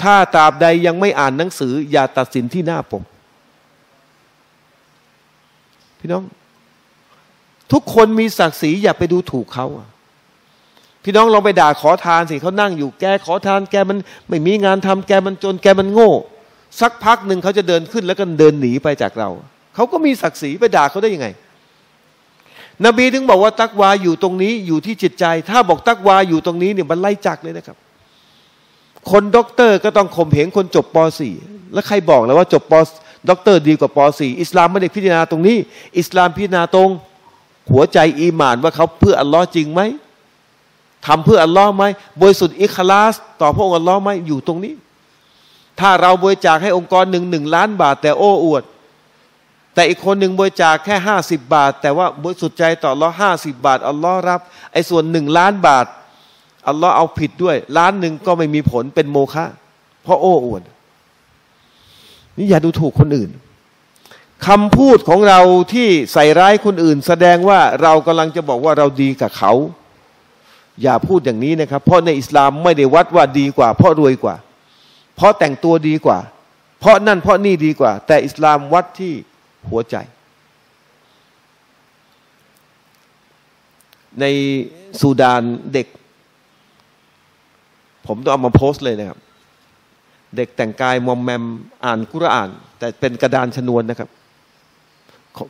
ถ้าตราบใดยังไม่อ่านหนังสืออย่าตัดสินที่หน้าปกพี่น้องทุกคนมีศักดิ์ศรีอย่าไปดูถูกเขาพี่น้องลองไปด่าขอทานสิเขานั่งอยู่แกขอทานแกมันไม่มีงานทำแกมันจนแกมันโง่สักพักหนึ่งเขาจะเดินขึ้นแล้วก็เดินหนีไปจากเราเขาก็มีศักดิ์ศรีไปด่าเขาได้ยังไงนบีถึงบอกว่าตักวาอยู่ตรงนี้อยู่ที่จิตใจถ้าบอกตักวาอยู่ตรงนี้เนี่ยมันไล่จักเลยนะครับคนด็อกเตอร์ก็ต้องข่มเหงคนจบปอสี่แล้วใครบอกแล้วว่าจบปอด็อกเตอร์ดีกว่าปอสี่อิสลามไม่ได้พิจารณาตรงนี้อิสลามพิจารณาตรงหัวใจอีหม่านว่าเขาเพื่ออัลลอฮ์จริงไหมทำเพื่ออัลลอฮ์ไหมบริสุทธิ์อิคลาสต่อพระองค์อัลลอฮ์ไหมอยู่ตรงนี้ถ้าเราบริจาคให้องค์กรหนึ่งหนึ่งล้านบาทแต่โอ้อวดแต่อีกคนหนึ่งบริจาคแค่ห้าสิบบาทแต่ว่าบริสุทธิ์ใจต่ออัลลอฮ์ห้าสิบบาทอัลลอฮ์รับไอ้ส่วนหนึ่งล้านบาทอัลลอฮ์เอาผิดด้วยล้านหนึ่งก็ไม่มีผลเป็นโมฆะเพราะโอ้อวดนี่อย่าดูถูกคนอื่นคำพูดของเราที่ใส่ร้ายคนอื่นแสดงว่าเรากำลังจะบอกว่าเราดีกับเขาอย่าพูดอย่างนี้นะครับเพราะในอิสลามไม่ได้วัดว่าดีกว่าเพราะรวยกว่าเพราะแต่งตัวดีกว่าเพราะนั่นเพราะนี่ดีกว่าแต่อิสลามวัดที่หัวใจในซูดานเด็กผมต้องเอามาโพสต์เลยนะครับเด็กแต่งกายมอมแมมอ่านกุรอานแต่เป็นกระดานชนวนนะครับ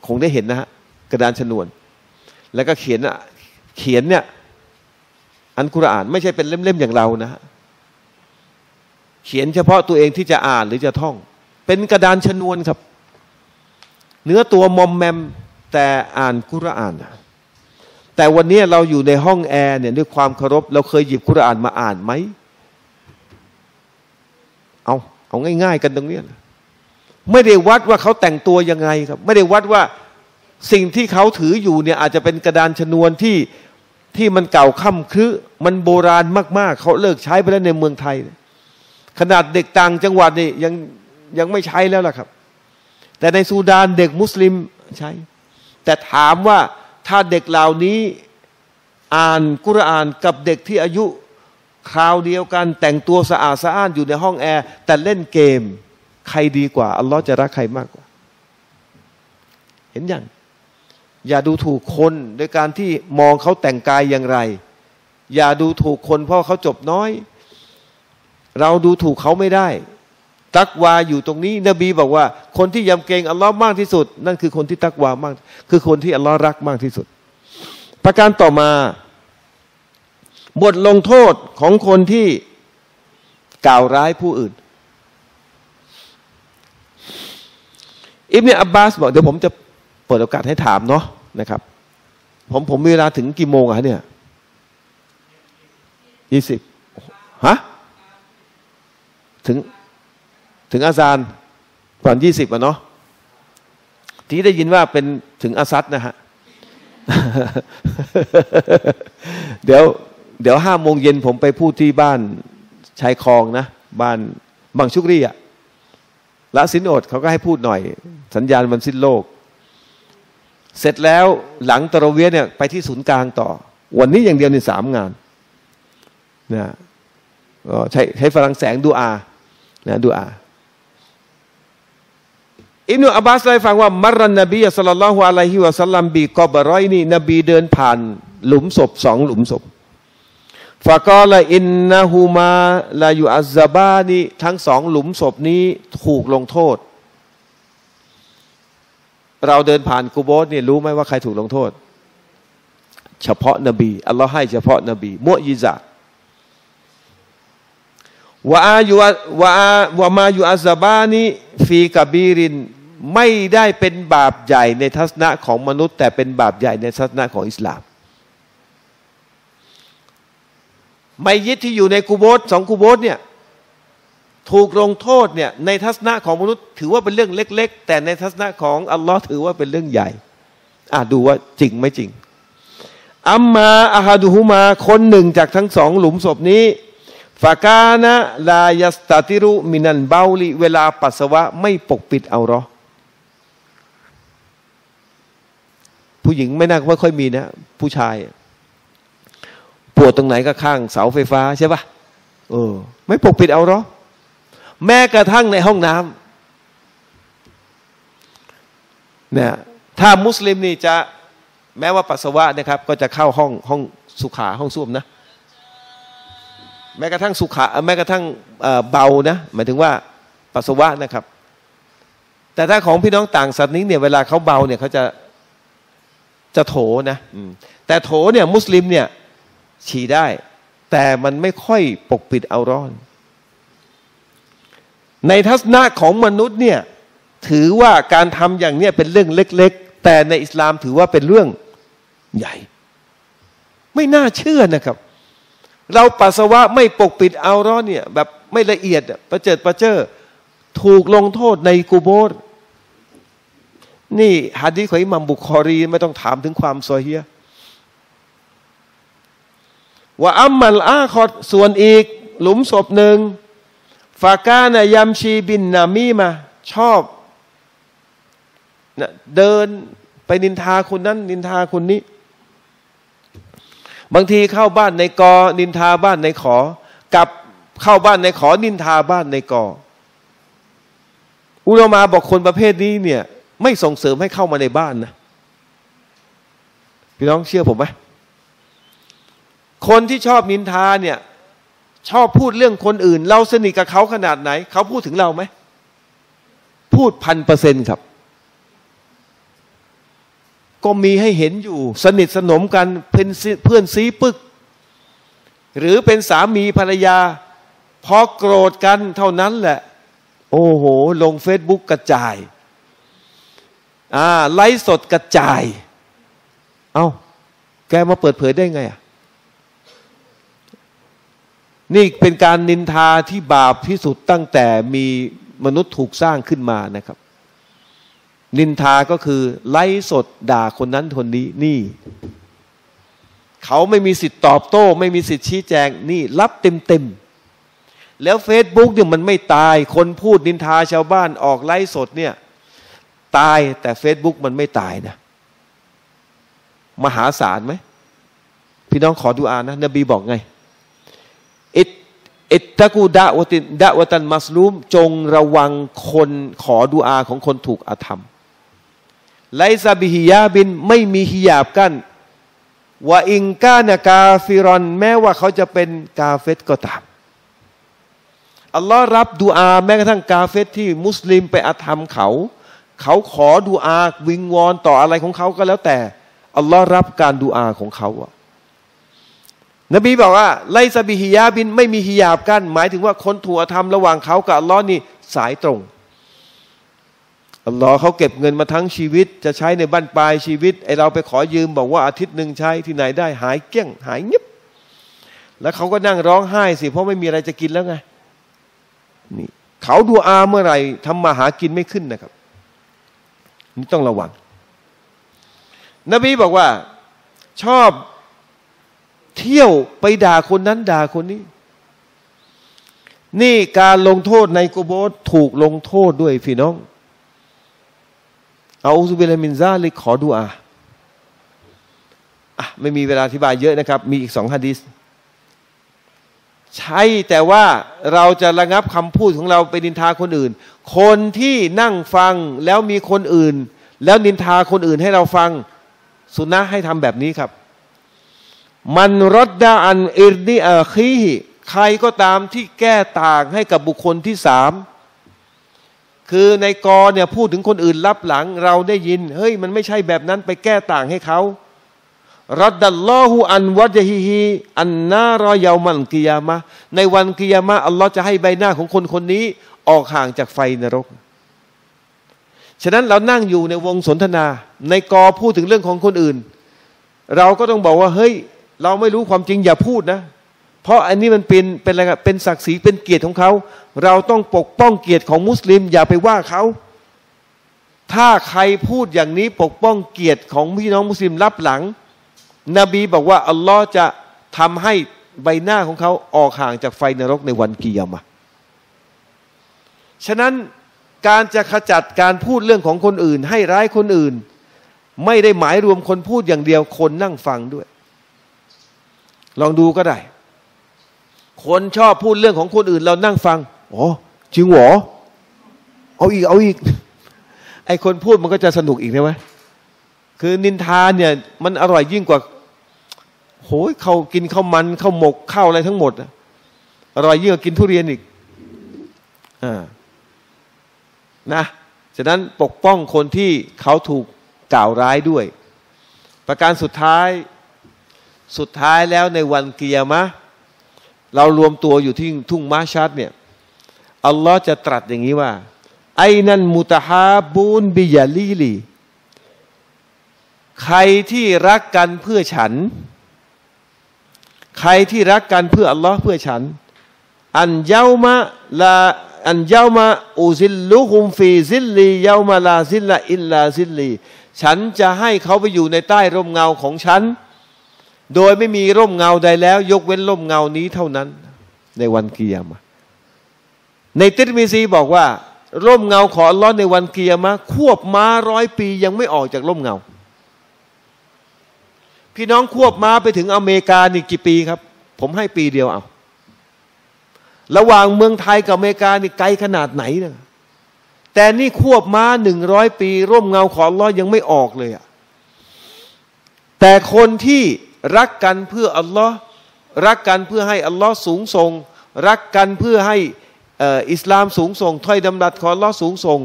คงได้เห็นนะฮะกระดานชนวนแล้วก็เขียนเขียนเนี่ยอันกุรอานไม่ใช่เป็นเล่มๆอย่างเรานะฮะเขียนเฉพาะตัวเองที่จะอ่านหรือจะท่องเป็นกระดานชนวนครับเนื้อตัวมอมแมมแต่อ่านกุรอานแต่วันนี้เราอยู่ในห้องแอร์เนี่ยด้วยความเคารพเราเคยหยิบกุรอานมาอ่านไหมเอาเอาง่ายๆกันตรงนี้ไม่ได้วัดว่าเขาแต่งตัวยังไงครับไม่ได้วัดว่าสิ่งที่เขาถืออยู่เนี่ยอาจจะเป็นกระดานชนวนที่ที่มันเก่าค่ำครึมันโบราณมากๆเขาเลิกใช้ไปแล้วในเมืองไทยขนาดเด็กต่างจังหวัดนี่ยังยังไม่ใช้แล้วล่ะครับแต่ในซูดานเด็กมุสลิมใช้แต่ถามว่าถ้าเด็กเหล่านี้อ่านกุรอานกับเด็กที่อายุคราวเดียวกันแต่งตัวสะอาดสะอ้านอยู่ในห้องแอร์แต่เล่นเกมใครดีกว่าอัลลอฮ์จะรักใครมากกว่าเห็นอย่างอย่าดูถูกคนโดยการที่มองเขาแต่งกายอย่างไรอย่าดูถูกคนเพราะเขาจบน้อยเราดูถูกเขาไม่ได้ตักวาอยู่ตรงนี้นบีบอกว่าคนที่ยำเกรงอัลลอฮ์มากที่สุดนั่นคือคนที่ตักวามากคือคนที่อัลลอฮ์รักมากที่สุดประการต่อมาบทลงโทษของคนที่กล่าวร้ายผู้อื่นอิบนุอับบาสบอกเดี๋ยวผมจะเปิดโอกาสให้ถามเนาะนะครับผมผมมีเวลาถึงกี่โมงอะเนี่ยยี่สิบฮะถึงถึงอาซานก่อนยี่สิบอะเนาะที่ได้ยินว่าเป็นถึงอาซัดนะฮะ เดี๋ยวเดี๋ยวห้าโมงเย็นผมไปพูดที่บ้านชายคลองนะบ้านบางชุกรีอะละสินอดเขาก็ให้พูดหน่อยสัญญาณมันสิ้นโลกเสร็จแล้วหลังตะเราะเวียห์เนี่ยไปที่ศูนย์กลางต่อวันนี้อย่างเดียวในสามงานนะใช้ใช้ฝรั่งแสงดูอานะดูอาอิบนุอับบาสได้ฟังว่ามัรรันนบีศ็อลลัลลอฮุอะลัยฮิวะซัลลัมบีกอบรอยนี่นบีเดินผ่านหลุมศพสองหลุมศพฟะกอละอินนะฮูมาลายูอัซซะบานีทั้งสองหลุมศพนี้ถูกลงโทษเราเดินผ่านกูโบสเนี่ยรู้ไหมว่าใครถูกลงโทษเฉพาะนบีอัลลอฮ์ให้เฉพาะนบีมุอ์ญิซะห์วะอายุวะอาวะมายูอัซซะบานีฟีกะบีรินไม่ได้เป็นบาปใหญ่ในทัศนะของมนุษย์แต่เป็นบาปใหญ่ในทัศนะของอิสลามไมยิดที่อยู่ในกูโบสสองกูโบสเนี่ยถูกลงโทษเนี่ยในทัศนะของมนุษย์ถือว่าเป็นเรื่องเล็กๆแต่ในทัศนะของอัลลอฮ์ถือว่าเป็นเรื่องใหญ่อ่ะดูว่าจริงไม่จริงอัมมาอะฮาดุฮุมาคนหนึ่งจากทั้งสองหลุมศพนี้ฟากานะลายัสตาติรุมินันเบาลิเวลาปัสสาวะไม่ปกปิดเอาหรอผู้หญิงไม่น่าไม่ค่อยมีนะผู้ชายป วชตรงไหนก็ข้างเสาไฟฟ้าใช่ปะเออไม่ปกปิดเอาหรอแม้กระทั่งในห้องน้ำเนี่ยถ้ามุสลิมนี่จะแม้ว่าปัสสาวะนะครับก็จะเข้าห้องห้องสุขาห้องส้วมนะแม้กระทั่งสุขาแม้กระทั่งเบานะหมายถึงว่าปัสสาวะนะครับแต่ถ้าของพี่น้องต่างศาสนาเนี่ยเวลาเขาเบาเนี่ยเขาจะจะโถนะแต่โถเนี่ยมุสลิมเนี่ยฉี่ได้แต่มันไม่ค่อยปกปิดเอาร้อนในทัศนะของมนุษย์เนี่ยถือว่าการทำอย่างเนี้ยเป็นเรื่องเล็กๆแต่ในอิสลามถือว่าเป็นเรื่องใหญ่ไม่น่าเชื่อนะครับเราปัสสาวะไม่ปกปิดเอาร้อนเนี่ยแบบไม่ละเอียดประเจิดประเจ้อถูกลงโทษในกูโบร์นี่หะดีษของอิหม่ามบุคอรีไม่ต้องถามถึงความซอฮีฮ์ว่าอัมมัลอาคอรส่วนอีกหลุมศพหนึ่งฟากานะยัมชีบินนามีมาชอบเดินไปนินทาคนนั้นนินทาคนนี้บางทีเข้าบ้านในกอนินทาบ้านในขอกลับเข้าบ้านในขอนินทาบ้านในกออุลามะบอกคนประเภทนี้เนี่ยไม่ส่งเสริมให้เข้ามาในบ้านนะพี่น้องเชื่อผมไหมคนที่ชอบนินทาเนี่ยชอบพูดเรื่องคนอื่นเราสนิทกับเขาขนาดไหนเขาพูดถึงเราไหมพูดพันเปอร์เซ็นต์ครับก็มีให้เห็นอยู่สนิทสนมกันเป็นเพื่อนซีปึกหรือเป็นสามีภรรยาพอโกรธกันเท่านั้นแหละโอ้โหลงเฟซบุ๊กกระจายอ่าไลฟ์สดกระจายเอ้าแกมาเปิดเผยได้ไงอ่ะนี่เป็นการนินทาที่บาปที่สุดตั้งแต่มีมนุษย์ถูกสร้างขึ้นมานะครับนินทาก็คือไล่สดด่าคนนั้นคนนี้นี่เขาไม่มีสิทธิ์ตอบโต้ไม่มีสิทธิ์ชี้แจงนี่รับเต็มเต็มแล้วเฟซบุ๊กเนี่ยมันไม่ตายคนพูดนินทาชาวบ้านออกไล่สดเนี่ยตายแต่เฟซบุ๊กมันไม่ตายนะมหาศาลไหมพี่น้องขอดูอานะนบีบอกไงอิตตะกูดะวะติดะวะตันมัสลูมจงระวังคนขอดุอาของคนถูกอาธรรมไลซาบิฮิยาบินไม่มีฮิยาบกันว่าอิงกานะกาฟิรอนแม้ว่าเขาจะเป็นกาเฟตก็ตามอัลลอฮ์รับดุอาแม้กระทั่งกาเฟตที่มุสลิมไปอาธรรมเขาเขาขอดุอาวิงวอนต่ออะไรของเขาก็แล้วแต่อัลลอฮ์รับการดุอาของเขานบีบอกว่าไลซาบิฮิยาบินไม่มีฮิยาบกันหมายถึงว่าคนถูกอาธรรมระหว่างเขากับอัลลอฮ์นี่สายตรงอัลลอฮ์เขาเก็บเงินมาทั้งชีวิตจะใช้ในบั้นปลายชีวิตไอเราไปขอยืมบอกว่าอาทิตย์หนึ่งใช้ที่ไหนได้หายเกลี้ยงหายเงียบแล้วเขาก็นั่งร้องไห้สิเพราะไม่มีอะไรจะกินแล้วไงนี่เขาดูอาเมื่อไหร่ทำมาหากินไม่ขึ้นนะครับนี่ต้องระวังนบีบอกว่าชอบเที่ยวไปด่าคนนั้นด่าคนนี้นี่การลงโทษในกุโบร์ถูกลงโทษด้วยพี่น้องเอาอุซุบิลามินซาลิขอดุอาอ่ะไม่มีเวลาอธิบายเยอะนะครับมีอีกสองหะดีษใช่แต่ว่าเราจะระงับคำพูดของเราไปนินทาคนอื่นคนที่นั่งฟังแล้วมีคนอื่นแล้วนินทาคนอื่นให้เราฟังสุนนะห์ให้ทำแบบนี้ครับมันรดดาอันอิรดิอาคีฮิใครก็ตามที่แก้ต่างให้กับบุคคลที่สามคือในกอเนี่ยพูดถึงคนอื่นลับหลังเราได้ยินเฮ้ยมันไม่ใช่แบบนั้นไปแก้ต่างให้เขารดดัลลอฮูอันวะจฮิฮิอันนารอยาวมันกิยามะในวันกิยามะอัลลอฮ์จะให้ใบหน้าของคนคนนี้ออกห่างจากไฟนรกฉะนั้นเรานั่งอยู่ในวงสนทนาในกอพูดถึงเรื่องของคนอื่นเราก็ต้องบอกว่าเฮ้ยเราไม่รู้ความจริงอย่าพูดนะเพราะอันนี้มันเป็นเป็นอะไรกันเป็นศักดิ์ศรีเป็นเกียรติของเขาเราต้องปกป้องเกียรติของมุสลิมอย่าไปว่าเขาถ้าใครพูดอย่างนี้ปกป้องเกียรติของพี่น้องมุสลิมรับหลังนบีบอกว่าอัลลอฮ์จะทำให้ใบหน้าของเขาออกห่างจากไฟนรกในวันกิยามะห์ฉะนั้นการจะขจัดการพูดเรื่องของคนอื่นให้ร้ายคนอื่นไม่ได้หมายรวมคนพูดอย่างเดียวคนนั่งฟังด้วย ลองดูก็ได้คนชอบพูดเรื่องของคนอื่นเรานั่งฟังอ๋อจริงหรอเอาอีกเอาอีกไอคนพูดมันก็จะสนุกอีกใช่ไหมคือนินทาเนี่ยมันอร่อยยิ่งกว่าโหยเขากินข้าวมันข้าวหมกข้าวอะไรทั้งหมดอร่อยยิ่งกว่ากินทุเรียนอีกอ่านะฉะนั้นปกป้องคนที่เขาถูกกล่าวร้ายด้วยประการสุดท้ายสุดท้ายแล้วในวันกิยามะห์เรารวมตัวอยู่ที่ทุ่งมะชัดเนี่ยอัลลอฮ์จะตรัสอย่างนี้ว่าไอ้นั่นมุตะฮาบูนบิยาลีลีใครที่รักกันเพื่อฉันใครที่รักกันเพื่ออัลลอฮ์เพื่อฉันอันเยามะลาอันเยามะอูซิลลุฮุมฟีซิลลีเยามะลาซิลละอิลลาซิลลีฉันจะให้เขาไปอยู่ในใต้ร่มเงาของฉันโดยไม่มีร่มเงาใดแล้วยกเว้นร่มเงานี้เท่านั้นในวันกิยามะห์ในติรมิซีบอกว่าร่มเงาของอัลลอฮ์ในวันกิยามะห์ควบม้าร้อยปียังไม่ออกจากร่มเงาพี่น้องควบม้าไปถึงอเมริกานี่กี่ปีครับผมให้ปีเดียวเอาระหว่างเมืองไทยกับอเมริกานี่ไกลขนาดไหนนะแต่นี่ควบม้าหนึ่งร้อยปีร่มเงาของอัลลอฮ์ยังไม่ออกเลยอะแต่คนที่รักกันเพื่ออัลลอฮ์รักกันเพื่อให้อัลลอฮ์สูงส่งรักกันเพื่อให้อิสลามสูงส่งถ้อยดำรัสของอัลลอฮ์สูงส่ง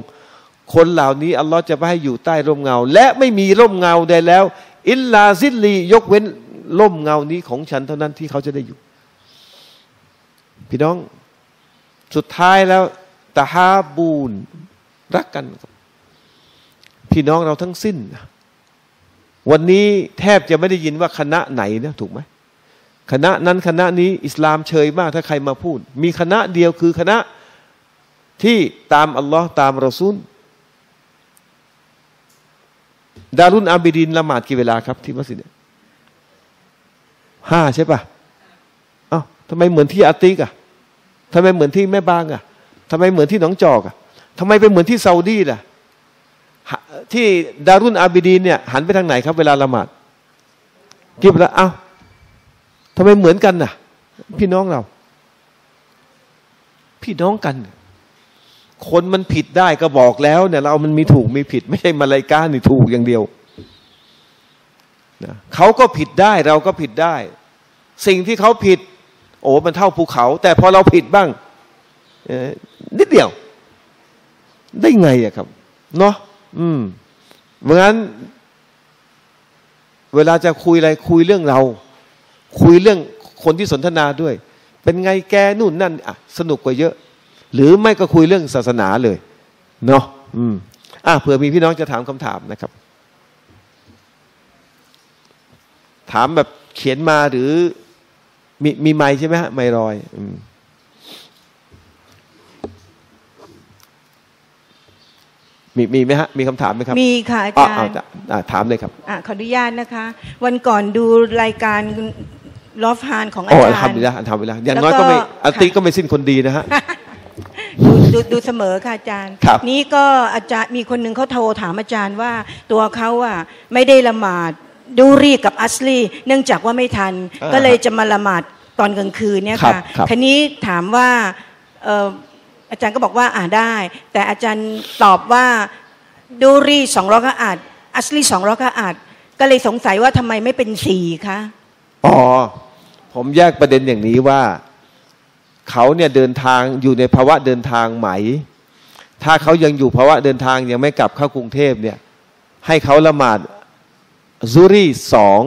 คนเหล่านี้อัลลอฮ์จะไปให้อยู่ใต้ร่มเงาและไม่มีร่มเงาใดแล้วอิลลาซิลลียกเว้นร่มเงานี้ของฉันเท่านั้นที่เขาจะได้อยู่พี่น้องสุดท้ายแล้วตะฮาบูนรักกันพี่น้องเราทั้งสิ้นวันนี้แทบจะไม่ได้ยินว่าคณะไหนนะถูกไหมคณะนั้นคณะนี้อิสลามเชยมากถ้าใครมาพูดมีคณะเดียวคือคณะที่ตามอัลลอฮ์ตามรอซูลดารุนอาบิดินละหมาดกี่เวลาครับที่มัสยิดห้าใช่ปะอ้าวทำไมเหมือนที่อาติกอะทำไมเหมือนที่แม่บางอะทำไมเหมือนที่หนองจอกอะทำไมเป็นเหมือนที่ซาอุดีล่ะที่ดารุนอาบิดีนเนี่ยหันไปทางไหนครับเวลาละหมาดกิบละเอ้าทำไมเหมือนกันน่ะพี่น้องเราพี่น้องกันคนมันผิดได้ก็บอกแล้วเนี่ยเรามันมีถูกมีผิดไม่ใช่มาลายกานี่ถูกอย่างเดียวนะเขาก็ผิดได้เราก็ผิดได้สิ่งที่เขาผิดโอ้มันเท่าภูเขาแต่พอเราผิดบ้างนิดเดียวได้ไงอะครับเนาะอืมเพราะงั้นเวลาจะคุยอะไรคุยเรื่องเราคุยเรื่องคนที่สนทนาด้วยเป็นไงแกนู่นนั่นอ่ะสนุกกว่าเยอะหรือไม่ก็คุยเรื่องศาสนาเลยเนาะอืมอ่ะเผื่อมีพี่น้องจะถามคำถามนะครับถามแบบเขียนมาหรือมีมีไมค์ใช่ไหมฮะไมค์ลอยอืมมีมีไหมฮะมีคำถามไหมครับมีค่ะอาจารย์ถามเลยครับอ่ะขออนุญาตนะคะวันก่อนดูรายการลอฟฮานของอาจารย์ทำไปแล้วทำไปแล้วอย่างน้อยก็ไม่อาติก็ไม่สิ้นคนดีนะฮะดูดูเสมอค่ะอาจารย์นี่ก็อาจารย์มีคนหนึ่งเขาโทรถามอาจารย์ว่าตัวเขาอ่ะไม่ได้ละหมาดดูรีกับอัสลีเนื่องจากว่าไม่ทันก็เลยจะมาละหมาดตอนกลางคืนเนี่ยค่ะทีนี้ถามว่าอาจารย์ก็บอกว่าอ่าได้แต่อาจารย์ตอบว่าดูรีสองร้อยกะอัดอัสลีสองร้อยกะอัดก็เลยสงสัยว่าทำไมไม่เป็นสี่คะอ๋อผมแยกประเด็นอย่างนี้ว่าเขาเนี่ยเดินทางอยู่ในภาวะเดินทางไหมถ้าเขายังอยู่ภาวะเดินทางยังไม่กลับเข้ากรุงเทพเนี่ยให้เขาละหมาดซูรีสอง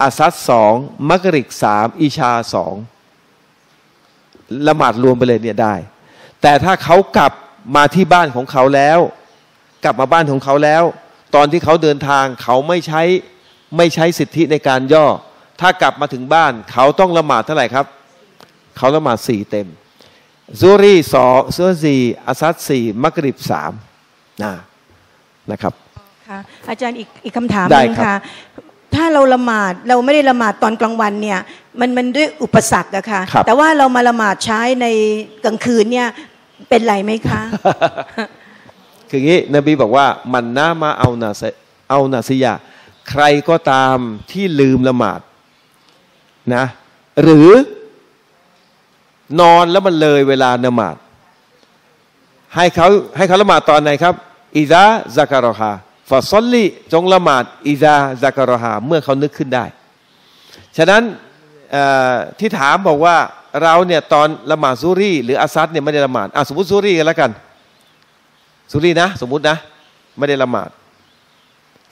อาซัดสองมักริกสามอิชาสองละหมาดรวมไปเลยเนี่ยได้แต่ถ้าเขากลับมาที่บ้านของเขาแล้วกลับมาบ้านของเขาแล้วตอนที่เขาเดินทางเขาไม่ใช้ไม่ใช้สิทธิในการย่อถ้ากลับมาถึงบ้านเขาต้องละหมาดเท่าไหร่ครับเขาละหมาดสี่เต็มซูรีสองซูรีอาซัดสี่มักริบสามนะครับค่ะอาจารย์อีกอีกคำถามนึงค่ะถ้าเราละหมาดเราไม่ได้ละหมาดตอนกลางวันเนี่ยมันมันด้วยอุปสรรคอะค่ะแต่ว่าเรามาละหมาดใช้ในกลางคืนเนี่ยเป็นไรไหมคะคืองี้นบีบอกว่ามันน่ามาเอานาเอานาซียาใครก็ตามที่ลืมละหมาด นะหรือนอนแล้วมันเลยเวลาละหมาดให้เขาให้เขาละหมาดตอนไหนครับอิซาซะกะรอฮาฟะซัลลีจงละหมาดอิซาซะกะรอฮาเมื่อเขานึกขึ้นได้ฉะนั้นที่ถามบอกว่าเราเนี่ยตอนละหมาดซุรีหรืออัสซัดเนี่ยไม่ได้ละหมาดอ่ะสมมติซุรีกันแล้วกันซุรีนะสมมตินะไม่ได้ละหมาด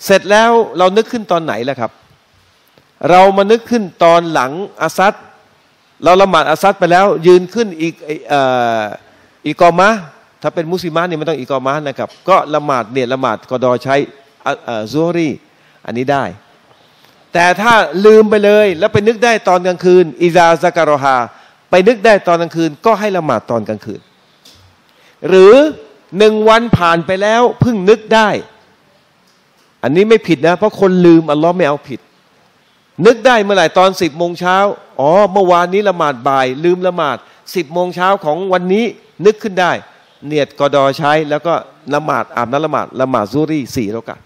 เสร็จแล้วเรานึกขึ้นตอนไหนล่ะครับเรามานึกขึ้นตอนหลังอัสซัดเราละหมาดอัสซัดไปแล้วยืนขึ้นอีกอีกอมะถ้าเป็นมุสลิมเนี่ยไม่ต้องอีกอมะนะครับก็ละหมาดเนี่ยละหมาดกอดอใช้ซุรีอันนี้ได้แต่ถ้าลืมไปเลยแล้วไปนึกได้ตอนกลางคืนอิซาซะกะรอฮาไปนึกได้ตอนกลางคืนก็ให้ละหมาดตอนกลางคืนหรือหนึ่งวันผ่านไปแล้วเพิ่งนึกได้อันนี้ไม่ผิดนะเพราะคนลืมอัลลอฮ์ไม่เอาผิดนึกได้เมื่อไหร่ตอนสิบโมงเช้าอ๋อเมื่อวานนี้ละหมาดบ่ายลืมละหมาดสิบโมงเช้าของวันนี้นึกขึ้นได้เนียดกอดอใช้แล้วก็ละหมาดอาบน้ำละหมาดละหมาดซุรีสี่รอกะ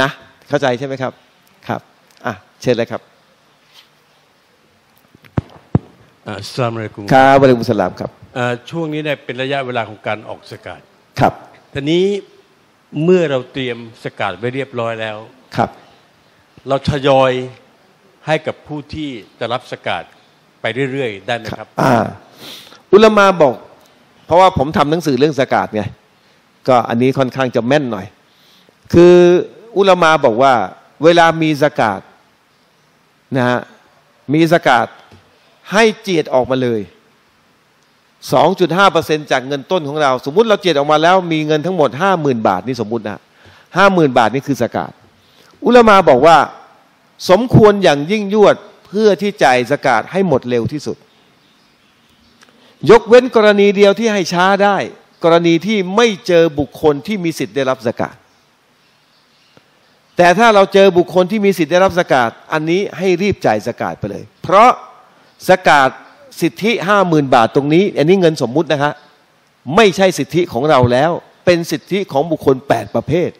นะเข้าใจใช่ไหมครับครับอ่ะเชิญเลยครับอัสสลามุอะลัยกุมครับวะอะลัยกุมสลามครับช่วงนี้เนี่ยเป็นระยะเวลาของการออกสกาดครับทีนี้เมื่อเราเตรียมสกาดไว้เรียบร้อยแล้วครับเราทยอยให้กับผู้ที่จะรับสกาดไปเรื่อยๆได้ไหมครับอ่าอุลามาบอกเพราะว่าผมทำหนังสือเรื่องสกาดไงก็อันนี้ค่อนข้างจะแม่นหน่อยคืออุลามาบอกว่าเวลามีสกาดนะฮะมีสกาดให้เจียดออกมาเลย สองจุดห้าเปอร์เซ็นต์ จากเงินต้นของเราสมมุติเราเจียดออกมาแล้วมีเงินทั้งหมด ห้าหมื่น บาทนี่สมมุตินะ ห้าหมื่น บาทนี่คือสกาดอุลามาบอกว่าสมควรอย่างยิ่งยวดเพื่อที่จ่ายสกาดให้หมดเร็วที่สุดยกเว้นกรณีเดียวที่ให้ช้าได้กรณีที่ไม่เจอบุคคลที่มีสิทธิ์ได้รับสกาดแต่ถ้าเราเจอบุคคลที่มีสิทธิ์ได้รับสกาดอันนี้ให้รีบจ่ายสกาดไปเลยเพราะสกาดสิทธิ ห้าหมื่น บาทตรงนี้อันนี้เงินสมมุตินะครับไม่ใช่สิทธิของเราแล้วเป็นสิทธิของบุคคลแปดประเภท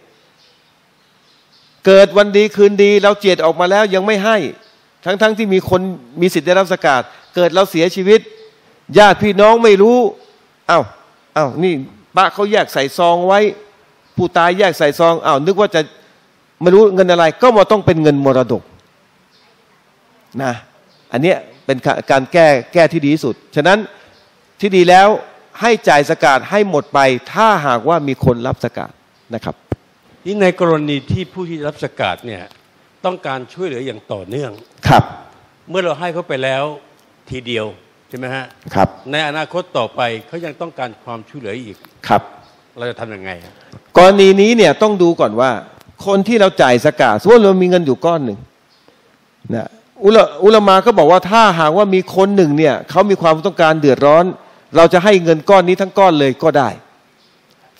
เกิดวันดีคืนดีเราเจียดออกมาแล้วยังไม่ให้ทั้งๆ ท, ที่มีคนมีสิทธิ์ได้รับสกาดเกิดเราเสียชีวิตญาติพี่น้องไม่รู้เอา้าเอา้านี่ป้าเขาแยกใส่ซองไว้ผู้ตายแยกใส่ซองอา้าวนึกว่าจะไม่รู้เงินอะไรก็มาต้องเป็นเงินมรดกนะอันเนี้ยเป็นการแก้แก้ที่ดีที่สุดฉะนั้นที่ดีแล้วให้จ่ายสกาดให้หมดไปถ้าหากว่ามีคนรับสกาดนะครับนี่ในกรณีที่ผู้ที่รับสกาดเนี่ยต้องการช่วยเหลืออย่างต่อเนื่องครับเมื่อเราให้เขาไปแล้วทีเดียวใช่ไหมฮะครับในอนาคตต่อไปเขายังต้องการความช่วยเหลืออีกครับเราจะทำยังไงกรณีนี้เนี่ยต้องดูก่อนว่าคนที่เราจ่ายสกาดส่วนเรามีเงินอยู่ก้อนหนึ่งนะอุลอุลามาก็บอกว่าถ้าหากว่ามีคนหนึ่งเนี่ยเขามีความต้องการเดือดร้อนเราจะให้เงินก้อนนี้ทั้งก้อนเลยก็ได้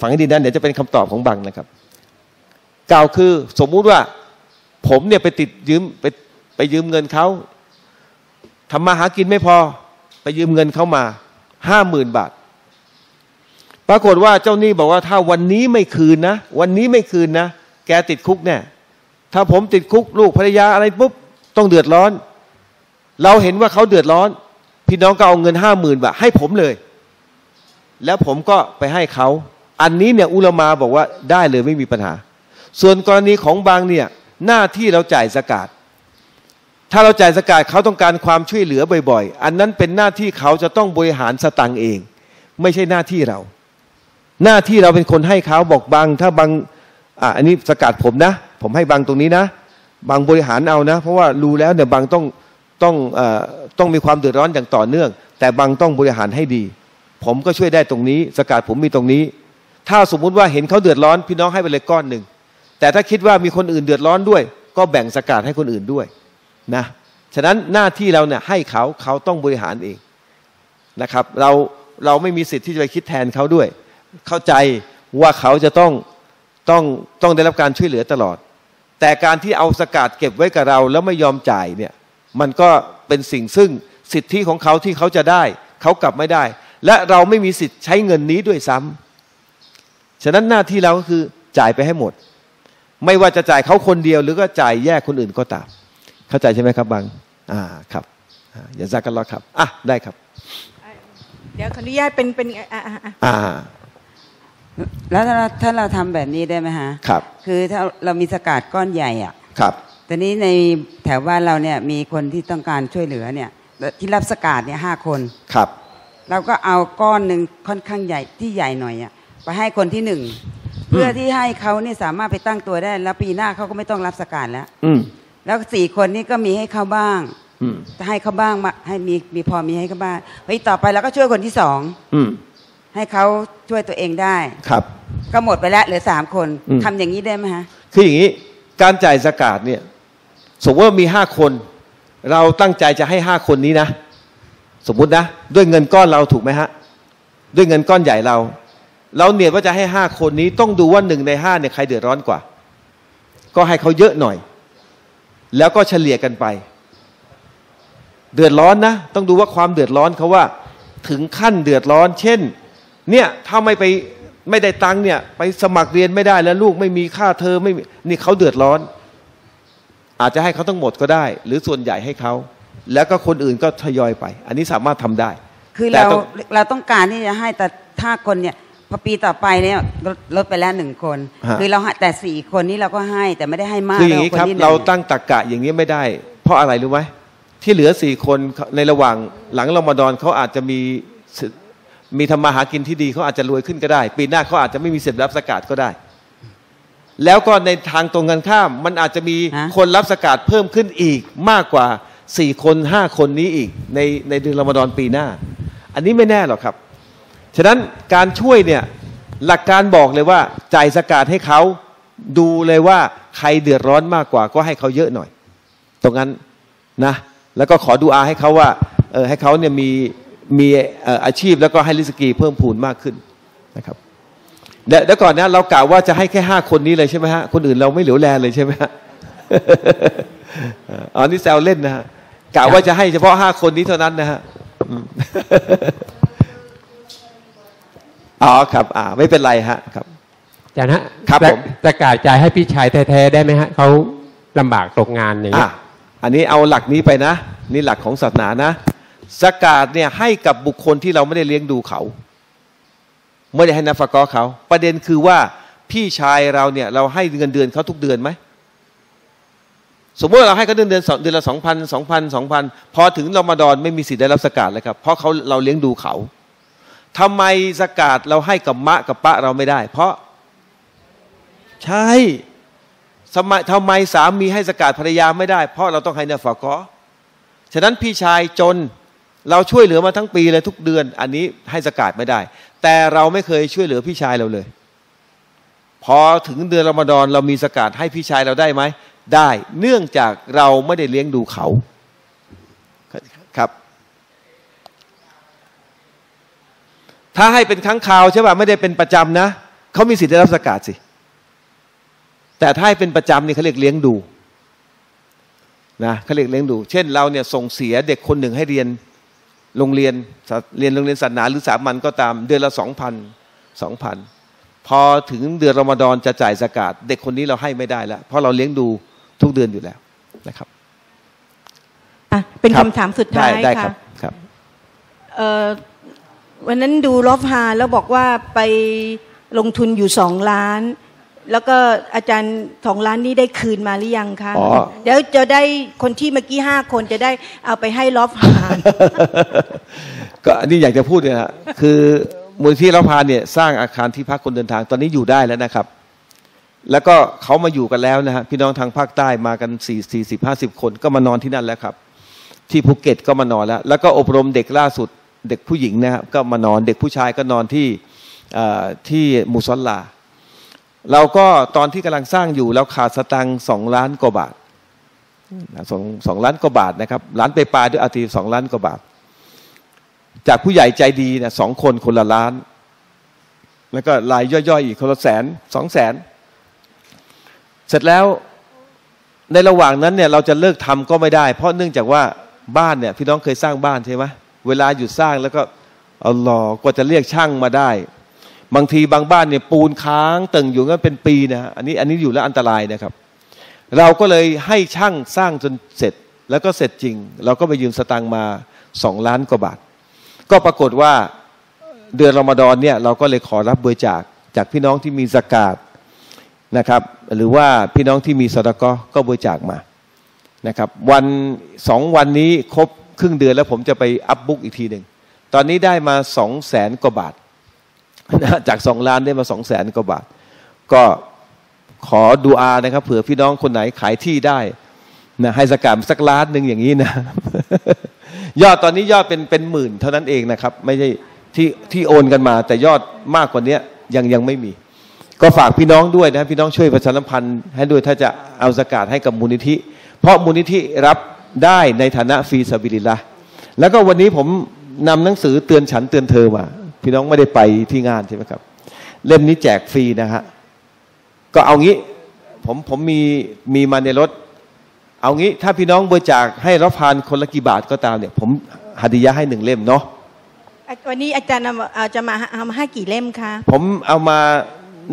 ฟังให้ดีนะเดี๋ยวจะเป็นคำตอบของบังนะครับกล่าวคือสมมุติว่าผมเนี่ยไปติดยืมไปไปยืมเงินเขาทำมาหากินไม่พอไปยืมเงินเขามาห้าหมื่นบาทปรากฏว่าเจ้าหนี้บอกว่าถ้าวันนี้ไม่คืนนะวันนี้ไม่คืนนะแกติดคุกแน่ถ้าผมติดคุกลูกภรรยาอะไรปุ๊บต้องเดือดร้อนเราเห็นว่าเขาเดือดร้อนพี่น้องก็เอาเงินห้าหมื่นบาทให้ผมเลยแล้วผมก็ไปให้เขาอันนี้เนี่ยอุลามาบอกว่าได้เลยไม่มีปัญหาส่วนกรณีของบางเนี่ยหน้าที่เราจ่ายสกาดถ้าเราจ่ายสกาดเขาต้องการความช่วยเหลือบ่อยๆอันนั้นเป็นหน้าที่เขาจะต้องบริหารสตังค์เองไม่ใช่หน้าที่เราหน้าที่เราเป็นคนให้เขาบอกบางถ้าบางอ่ะอันนี้สกาดผมนะผมให้บางตรงนี้นะบางบริหารเอานะเพราะว่ารู้แล้วเนี่ยบางต้องต้องเอ่อต้องมีความเดือดร้อนอย่างต่อเนื่องแต่บางต้องบริหารให้ดีผมก็ช่วยได้ตรงนี้สกาดผมมีตรงนี้ถ้าสมมุติว่าเห็นเขาเดือดร้อนพี่น้องให้ไปเลยก้อนหนึ่งแต่ถ้าคิดว่ามีคนอื่นเดือดร้อนด้วยก็แบ่งสกาดให้คนอื่นด้วยนะฉะนั้นหน้าที่เราเนี่ยให้เขาเขาต้องบริหารเองนะครับเราเราไม่มีสิทธิ์ที่จะไปคิดแทนเขาด้วยเข้าใจว่าเขาจะต้องต้องต้องได้รับการช่วยเหลือตลอดแต่การที่เอาสกาดเก็บไว้กับเราแล้วไม่ยอมจ่ายเนี่ยมันก็เป็นสิ่งซึ่งสิทธิของเขาที่เขาจะได้เขากลับไม่ได้และเราไม่มีสิทธิ์ใช้เงินนี้ด้วยซ้ำฉะนั้นหน้าที่เราก็คือจ่ายไปให้หมดไม่ว่าจะจ่ายเขาคนเดียวหรือก็จ่ายแยกคนอื่นก็ตามเข้าใจใช่ไหมครับบาง อ่าครับอย่าซากันหรอกครับอ่ะได้ครับเดี๋ยวขออนุญาตเป็นเป็นอ่าอ่าแล้วถ้าถ้าเราทำแบบนี้ได้ไหมฮะครับคือถ้าเรามีสกัดก้อนใหญ่อ่ะครับแต่นี้ในแถวบ้านเราเนี่ยมีคนที่ต้องการช่วยเหลือเนี่ยที่รับสกัดเนี่ยห้าคนครับเราก็เอาก้อนหนึ่งค่อนข้างใหญ่ที่ใหญ่หน่อยอ่ะไปให้คนที่หนึ่งเพื่อที่ให้เขาเนี่ยสามารถไปตั้งตัวได้แล้วปีหน้าเขาก็ไม่ต้องรับสกัดแล้วอืแล้วสี่คนนี่ก็มีให้เขาบ้างจะให้เขาบ้างมาให้มีมีพอมีให้เขาบ้างไปต่อไปเราก็ช่วยคนที่สองให้เขาช่วยตัวเองได้ครับก็หมดไปแล้วเหลือสามคนทำอย่างนี้ได้ไหมฮะคืออย่างนี้การจ่ายสกาดเนี่ยสมมติว่ามีห้าคนเราตั้งใจจะให้ห้าคนนี้นะสมมุตินะด้วยเงินก้อนเราถูกไหมฮะด้วยเงินก้อนใหญ่เราเราเนี่ยว่าจะให้ห้าคนนี้ต้องดูว่าหนึ่งในห้าเนี่ยใครเดือดร้อนกว่าก็ให้เขาเยอะหน่อยแล้วก็เฉลี่ยกันไปเดือดร้อนนะต้องดูว่าความเดือดร้อนเขาว่าถึงขั้นเดือดร้อนเช่นเนี่ยถ้าไม่ไปไม่ได้ตังค์เนี่ยไปสมัครเรียนไม่ได้แล้วลูกไม่มีค่าเทอมไม่มีนี่เขาเดือดร้อนอาจจะให้เขาทั้งหมดก็ได้หรือส่วนใหญ่ให้เขาแล้วก็คนอื่นก็ทยอยไปอันนี้สามารถทำได้คือเราเราต้องการที่จะให้แต่ถ้าคนเนี่ยพอปีต่อไปเนี่ยลดไปแล้วหนึ่งคนคือเราแต่สี่คนนี้เราก็ให้แต่ไม่ได้ให้มากคืออย่างนี้ครับเราตั้งตรรกะอย่างนี้ไม่ได้เพราะอะไรรู้ไหมที่เหลือสี่คนในระหว่างหลังรอมฎอนเขาอาจจะมีมีทำมาหากินที่ดีเขาอาจจะรวยขึ้นก็ได้ปีหน้าเขาอาจจะไม่มีสิทธิ์รับสกาดก็ได้แล้วก็ในทางตรงกันข้ามมันอาจจะมีคนรับสกาดเพิ่มขึ้นอีกมากกว่าสี่คนห้าคนนี้อีกในในเดือนรอมฎอนปีหน้าอันนี้ไม่แน่หรอกครับฉะนั้นการช่วยเนี่ยหลักการบอกเลยว่าจ่ายสกาดให้เขาดูเลยว่าใครเดือดร้อนมากกว่าก็ให้เขาเยอะหน่อยตรงนั้นนะแล้วก็ขอดูอาให้เขาว่าเออให้เขาเนี่ยมีมีอาชีพแล้วก็ให้ริสกีเพิ่มพูนมากขึ้นนะครับแล้วก่อนนะเรากล่าวว่าจะให้แค่ห้าคนนี้เลยใช่ไหมฮะคนอื่นเราไม่เหลียวแลเลยใช่ไหมฮะอ๋อนี่แซวเล่นนะฮะกล่าวว่าจะให้เฉพาะห้าคนนี้เท่านั้นนะฮะอ๋อครับอ่าไม่เป็นไรฮะครับอาจารย์ฮะครับผมประกาศจ่ายให้พี่ชายแท้ๆได้ไหมฮะเขาลำบากตกงานอย่างนี้อันนี้เอาหลักนี้ไปนะนี่หลักของศาสนานะสกาดเนี่ยให้กับบุคคลที่เราไม่ได้เลี้ยงดูเขาไม่ได้ให้นัฟกอเขาประเด็นคือว่าพี่ชายเราเนี่ยเราให้เงินเดือนเขาทุกเดือนไหมสมมติเราให้เขาเดือนเดือนเดือนละสองพันสองพันสองพันพอถึงรอมฎอนไม่มีสิทธิ์ได้รับสกาดเลยครับเพราะเขาเราเลี้ยงดูเขาทำไมสกาดเราให้กับมะกับปะเราไม่ได้เพราะใช่ทำไมทำไมสามีให้สกาดภรรยาไม่ได้เพราะเราต้องให้นัฟกอฉะนั้นพี่ชายจนเราช่วยเหลือมาทั้งปีเลยทุกเดือนอันนี้ให้สกาดไม่ได้แต่เราไม่เคยช่วยเหลือพี่ชายเราเลยพอถึงเดือนรอมฎอนเรามีสกาดให้พี่ชายเราได้ไหมได้เนื่องจากเราไม่ได้เลี้ยงดูเขาครับถ้าให้เป็นครั้งคราวใช่ป่ะไม่ได้เป็นประจำนะเขามีสิทธิ์ได้รับสกาดสิแต่ถ้าให้เป็นประจำนี่เขาเรียกเลี้ยงดูนะเขาเรียกเลี้ยงดูเช่นเราเนี่ยส่งเสียเด็กคนหนึ่งให้เรียนโรงเรียนเรียนโรงเรียนศาสนาหรือสามัญก็ตามเดือนละสองพันสองพันพอถึงเดือนรอมฎอนจะจ่ายสกาดเด็กคนนี้เราให้ไม่ได้แล้วเพราะเราเลี้ยงดูทุกเดือนอยู่แล้วนะครับอ่ะเป็นคำถามสุดท้ายค่ะครับวันนั้นดูรอฟฮาแล้วบอกว่าไปลงทุนอยู่สองล้านแล้วก็อาจารย์สองล้านนี้ได้คืนมาหรือยังคะเดี๋ยวจะได้คนที่เมื่อกี้ห้าคนจะได้เอาไปให้ลอฟฮานก็อันนี้อยากจะพูดเลยนะคือมูลที่ลอฟฮานเนี่ยสร้างอาคารที่พักคนเดินทางตอนนี้อยู่ได้แล้วนะครับแล้วก็เขามาอยู่กันแล้วนะฮะพี่น้องทางภาคใต้มากันสี่สี่สิบห้าสิบคนก็มานอนที่นั่นแล้วครับที่ภูเก็ตก็มานอนแล้วแล้วก็อบรมเด็กล่าสุดเด็กผู้หญิงนะครับก็มานอนเด็กผู้ชายก็นอนที่ที่มุซอลลาเราก็ตอนที่กำลังสร้างอยู่เราขาดสตังค์สองล้านกว่าบาทสองสองล้านกว่าบาทนะครับล้านไปปลายด้วยอาทิตย์สองล้านกว่าบาทจากผู้ใหญ่ใจดีนะสองคนคนละล้านแล้วก็รายย่อยๆอีกคนละแสนสองแสนเสร็จแล้วในระหว่างนั้นเนี่ยเราจะเลิกทำก็ไม่ได้เพราะเนื่องจากว่าบ้านเนี่ยพี่น้องเคยสร้างบ้านใช่ไหมเวลาหยุดสร้างแล้วก็เอาหลอกกว่าจะเรียกช่างมาได้บางทีบางบ้านเนี่ยปูนค้างตึงอยู่งั้นเป็นปีนะอันนี้อันนี้อยู่แล้วอันตรายนะครับเราก็เลยให้ช่างสร้างจนเสร็จ แล้วก็เสร็จจริงเราก็ไปยืมสตังมาสองล้านกว่าบาทก็ปรากฏว่าเดือนรอมฎอนเนี่ยเราก็เลยขอรับบริจาคจากพี่น้องที่มีซะกาตนะครับหรือว่าพี่น้องที่มีซะดะกอฮ์ก็บริจาคมานะครับวันสองวันนี้ครบครึ่งเดือนแล้วผมจะไปอัพบุ๊กอีกทีหนึ่งตอนนี้ได้มาสองแสนกว่าบาทจากสองล้านได้มาสองแสนกว่าบาทก็ขอดูอานะครับเผื่อพี่น้องคนไหนขายที่ได้นะให้สกาดสักล้านหนึ่งอย่างนี้นะ ยอดตอนนี้ยอดเป็นเป็นหมื่นเท่านั้นเองนะครับไม่ใช่ที่ที่โอนกันมาแต่ยอดมากกว่านี้ยังยังไม่มีก็ฝากพี่น้องด้วยนะพี่น้องช่วยประชาสัมพันธ์ให้ด้วยถ้าจะเอาสกาดให้กับมูลนิธิเพราะมูลนิธิรับได้ในฐานะฟรีซาบิลิลละห์แล้วก็วันนี้ผมนำหนังสือเตือนฉันเตือนเธอมาพี่น้องไม่ได้ไปที่งานใช่ไหมครับเล่มนี้แจกฟรีนะฮะก็เอางี้ผมผมมีมีมาในรถเอางี้ถ้าพี่น้องบริจาคให้รับพานคนละกี่บาทก็ตามเนี่ยผมหะดียะห์ให้หนึ่งเล่มเนาะวันนี้อาจารย์เอาจะมาเอามาให้กี่เล่มคะผมเอามา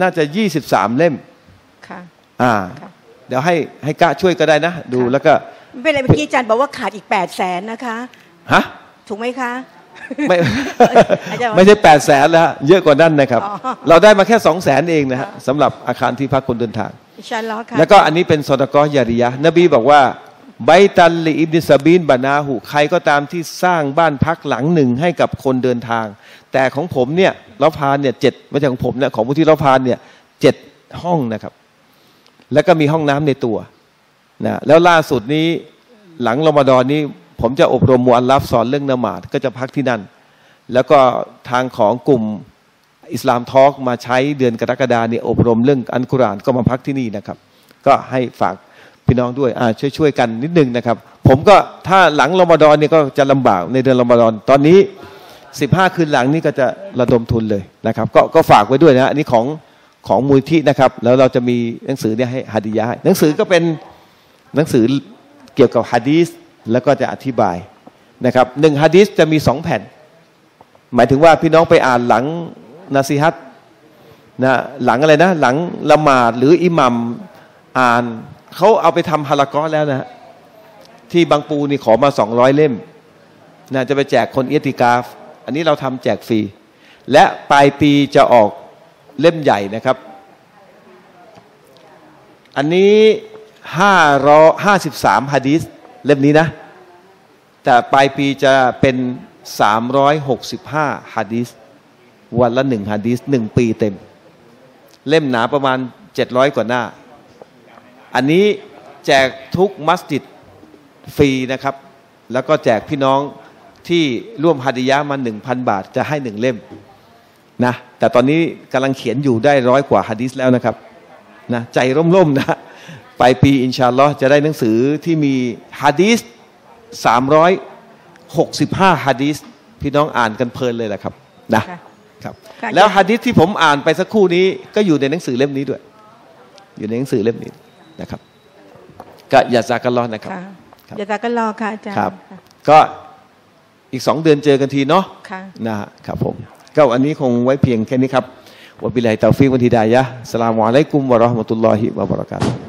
น่าจะยี่สิบสามเล่มค่ะอ่าเดี๋ยวให้ให้กะช่วยก็ได้นะดูแล้วก็ไม่เป็นไรเมื่อกี้อาจารย์บอกว่าขาดอีกแปดแสนนะคะฮะถูกไหมคะไม่ไม่ใช่แปดแสนแล้วเยอะกว่านั้นนะครับเราได้มาแค่สองแสนเองนะฮะสำหรับอาคารที่พักคนเดินทางแล้วก็อันนี้เป็นซอดะกอฮ์ญาริยะฮ์นบีบอกว่าไบตันลิอิบนิซาบีนบานาหูใครก็ตามที่สร้างบ้านพักหลังหนึ่งให้กับคนเดินทางแต่ของผมเนี่ยเราพานเนี่ยเจ็ดไม่ใช่ของผมเนี่ยของผู้ที่เราพานเนี่ยเจ็ดห้องนะครับแล้วก็มีห้องน้ำในตัวนะแล้วล่าสุดนี้หลังรอมฎอนนี้ผมจะอบรมมุอัลลัฟสอนเรื่องนมาดก็จะพักที่นั่นแล้วก็ทางของกลุ่มอิสลามทอล์กมาใช้เดือนกรกฎาเนี่ยอบรมเรื่องอัลกุรอานก็มาพักที่นี่นะครับก็ให้ฝากพี่น้องด้วยอ่าช่วยๆกันนิดนึงนะครับผมก็ถ้าหลังรอมฎอนเนี่ยก็จะลำบากในเดือนรอมฎอนตอนนี้สิบห้าคืนหลังนี่ก็จะระดมทุนเลยนะครับก็ก็ฝากไว้ด้วยนะอันนี้ของของมูลที่นะครับแล้วเราจะมีหนังสือเนี่ยให้หะดียะห์หนังสือก็เป็นหนังสือเกี่ยวกับหะดีษแล้วก็จะอธิบายนะครับหนึ่งหะดีษจะมีสองแผ่นหมายถึงว่าพี่น้องไปอ่านหลังนาซีฮัตนะหลังอะไรนะหลังละหมาดหรืออิหมัมอ่านเขาเอาไปทำฮะละกอฮ์แล้วนะที่บางปูนี่ขอมาสองร้อยเล่มนะจะไปแจกคนอิอ์ติกาฟอันนี้เราทำแจกฟรีและปลายปีจะออกเล่มใหญ่นะครับอันนี้ห้าร้อยห้าสิบสามหะดีษเล่มนี้นะแต่ปลายปีจะเป็นสามร้อยหกสิบห้าหะดีษวันละหนึ่งหะดีษหนึ่งปีเต็มเล่มหนาประมาณเจ็ดร้อยกว่าหน้าอันนี้แจกทุกมัสยิดฟรีนะครับแล้วก็แจกพี่น้องที่ร่วมหะดียะห์มาหนึ่งพันบาทจะให้หนึ่งเล่มนะแต่ตอนนี้กำลังเขียนอยู่ได้ร้อยกว่าหะดีษแล้วนะครับนะใจร่มๆนะปลายปีอินชาอัลลอฮ์จะได้หนังสือที่มีหะดีษสามร้อยหกสิบห้าหะดีษพี่น้องอ่านกันเพลินเลยแหละครับนะครับแล้วหะดีษที่ผมอ่านไปสักครู่นี้ก็อยู่ในหนังสือเล่มนี้ด้วยอยู่ในหนังสือเล่มนี้นะครับก็ยาซากันรอนะครับยาซากันรอค่ะอาจารย์ครับก็อีกสองเดือนเจอกันทีเนาะนะครับผมก็อันนี้คงไว้เพียงแค่นี้ครับวะบิลลาฮิตอฟิกวัลฮิดายะฮ์อัสสลามุอะลัยกุมวะเราะห์มะตุลลอฮิวะบะเราะกาตุฮ์